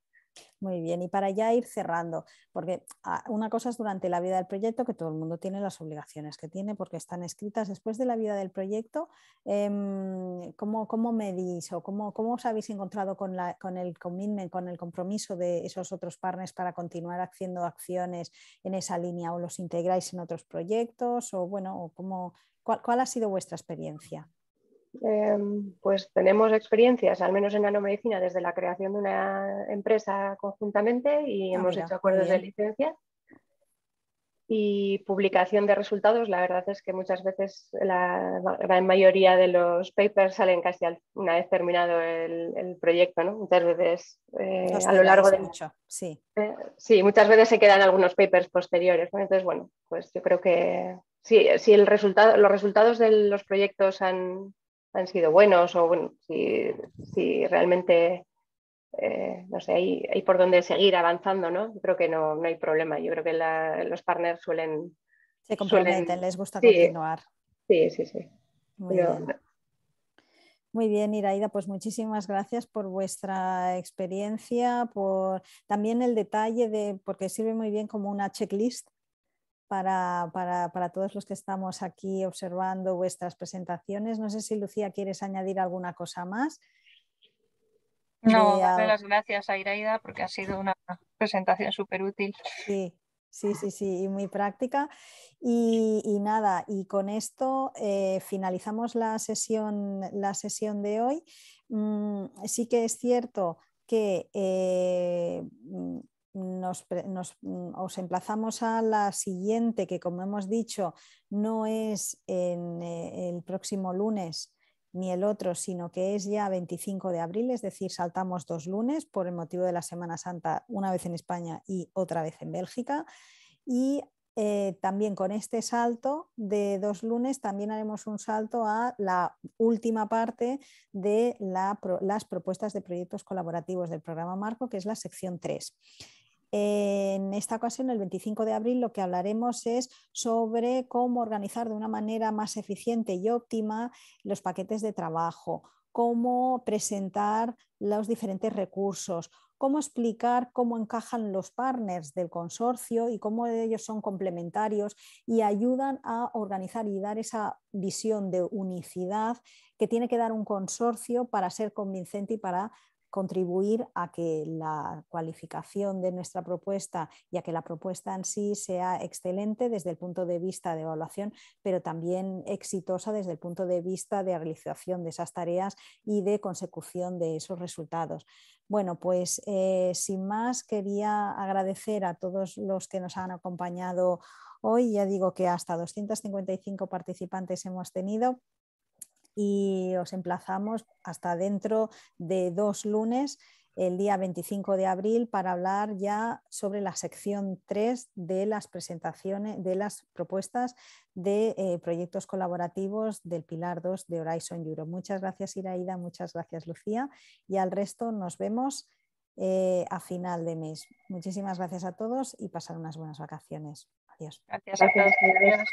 Muy bien, y para ya ir cerrando, porque una cosa es durante la vida del proyecto, que todo el mundo tiene las obligaciones que tiene porque están escritas. Después de la vida del proyecto, ¿cómo, cómo medís o cómo, cómo os habéis encontrado con, la, con el commitment, con el compromiso de esos otros partners para continuar haciendo acciones en esa línea, o los integráis en otros proyectos, o bueno, cómo, cuál, cuál ha sido vuestra experiencia? Eh, pues tenemos experiencias, al menos en nanomedicina, desde la creación de una empresa conjuntamente, y ah, hemos mira, hecho acuerdos de licencia y publicación de resultados. La verdad es que muchas veces la gran mayoría de los papers salen casi al, una vez terminado el, el proyecto, ¿no? Muchas veces eh, a lo largo de mucho, sí. Eh, sí, muchas veces se quedan algunos papers posteriores, ¿no? Entonces, bueno, pues yo creo que si, si el resultado, los resultados de los proyectos han, han sido buenos o bueno, si, si realmente, eh, no sé, hay, hay por dónde seguir avanzando, ¿no? Yo creo que no, no hay problema. Yo creo que la, los partners suelen... Se comprometen, suelen, les gusta continuar. Sí, sí, sí. sí. Muy Pero, bien. Muy bien, Iraida, pues muchísimas gracias por vuestra experiencia, por también el detalle de, porque sirve muy bien como una checklist para, para, para todos los que estamos aquí observando vuestras presentaciones. No sé si, Lucía, quieres añadir alguna cosa más. No, darle las gracias a Iraida porque ha sido una presentación súper útil. Sí. Sí, sí, sí, y muy práctica. Y, y nada, y con esto eh, finalizamos la sesión, la sesión de hoy. Mm, sí que es cierto que eh, nos, nos, os emplazamos a la siguiente, que como hemos dicho, no es en, eh, el próximo lunes ni el otro, sino que es ya veinticinco de abril, es decir, saltamos dos lunes por el motivo de la Semana Santa, una vez en España y otra vez en Bélgica. Y eh, también con este salto de dos lunes también haremos un salto a la última parte de la, las propuestas de proyectos colaborativos del programa Marco, que es la sección tres. En esta ocasión, el veinticinco de abril, lo que hablaremos es sobre cómo organizar de una manera más eficiente y óptima los paquetes de trabajo, cómo presentar los diferentes recursos, cómo explicar cómo encajan los partners del consorcio y cómo ellos son complementarios y ayudan a organizar y dar esa visión de unicidad que tiene que dar un consorcio para ser convincente y para contribuir a que la cualificación de nuestra propuesta y a que la propuesta en sí sea excelente desde el punto de vista de evaluación, pero también exitosa desde el punto de vista de realización de esas tareas y de consecución de esos resultados. Bueno, pues eh, sin más, quería agradecer a todos los que nos han acompañado hoy. Ya digo que hasta doscientos cincuenta y cinco participantes hemos tenido. Y os emplazamos hasta dentro de dos lunes, el día veinticinco de abril, para hablar ya sobre la sección tres de las presentaciones, de las propuestas de eh, proyectos colaborativos del Pilar dos de Horizon Europe. Muchas gracias, Iraida, muchas gracias, Lucía, y al resto nos vemos eh, a final de mes. Muchísimas gracias a todos y pasar unas buenas vacaciones. Adiós. Gracias a todos. Adiós.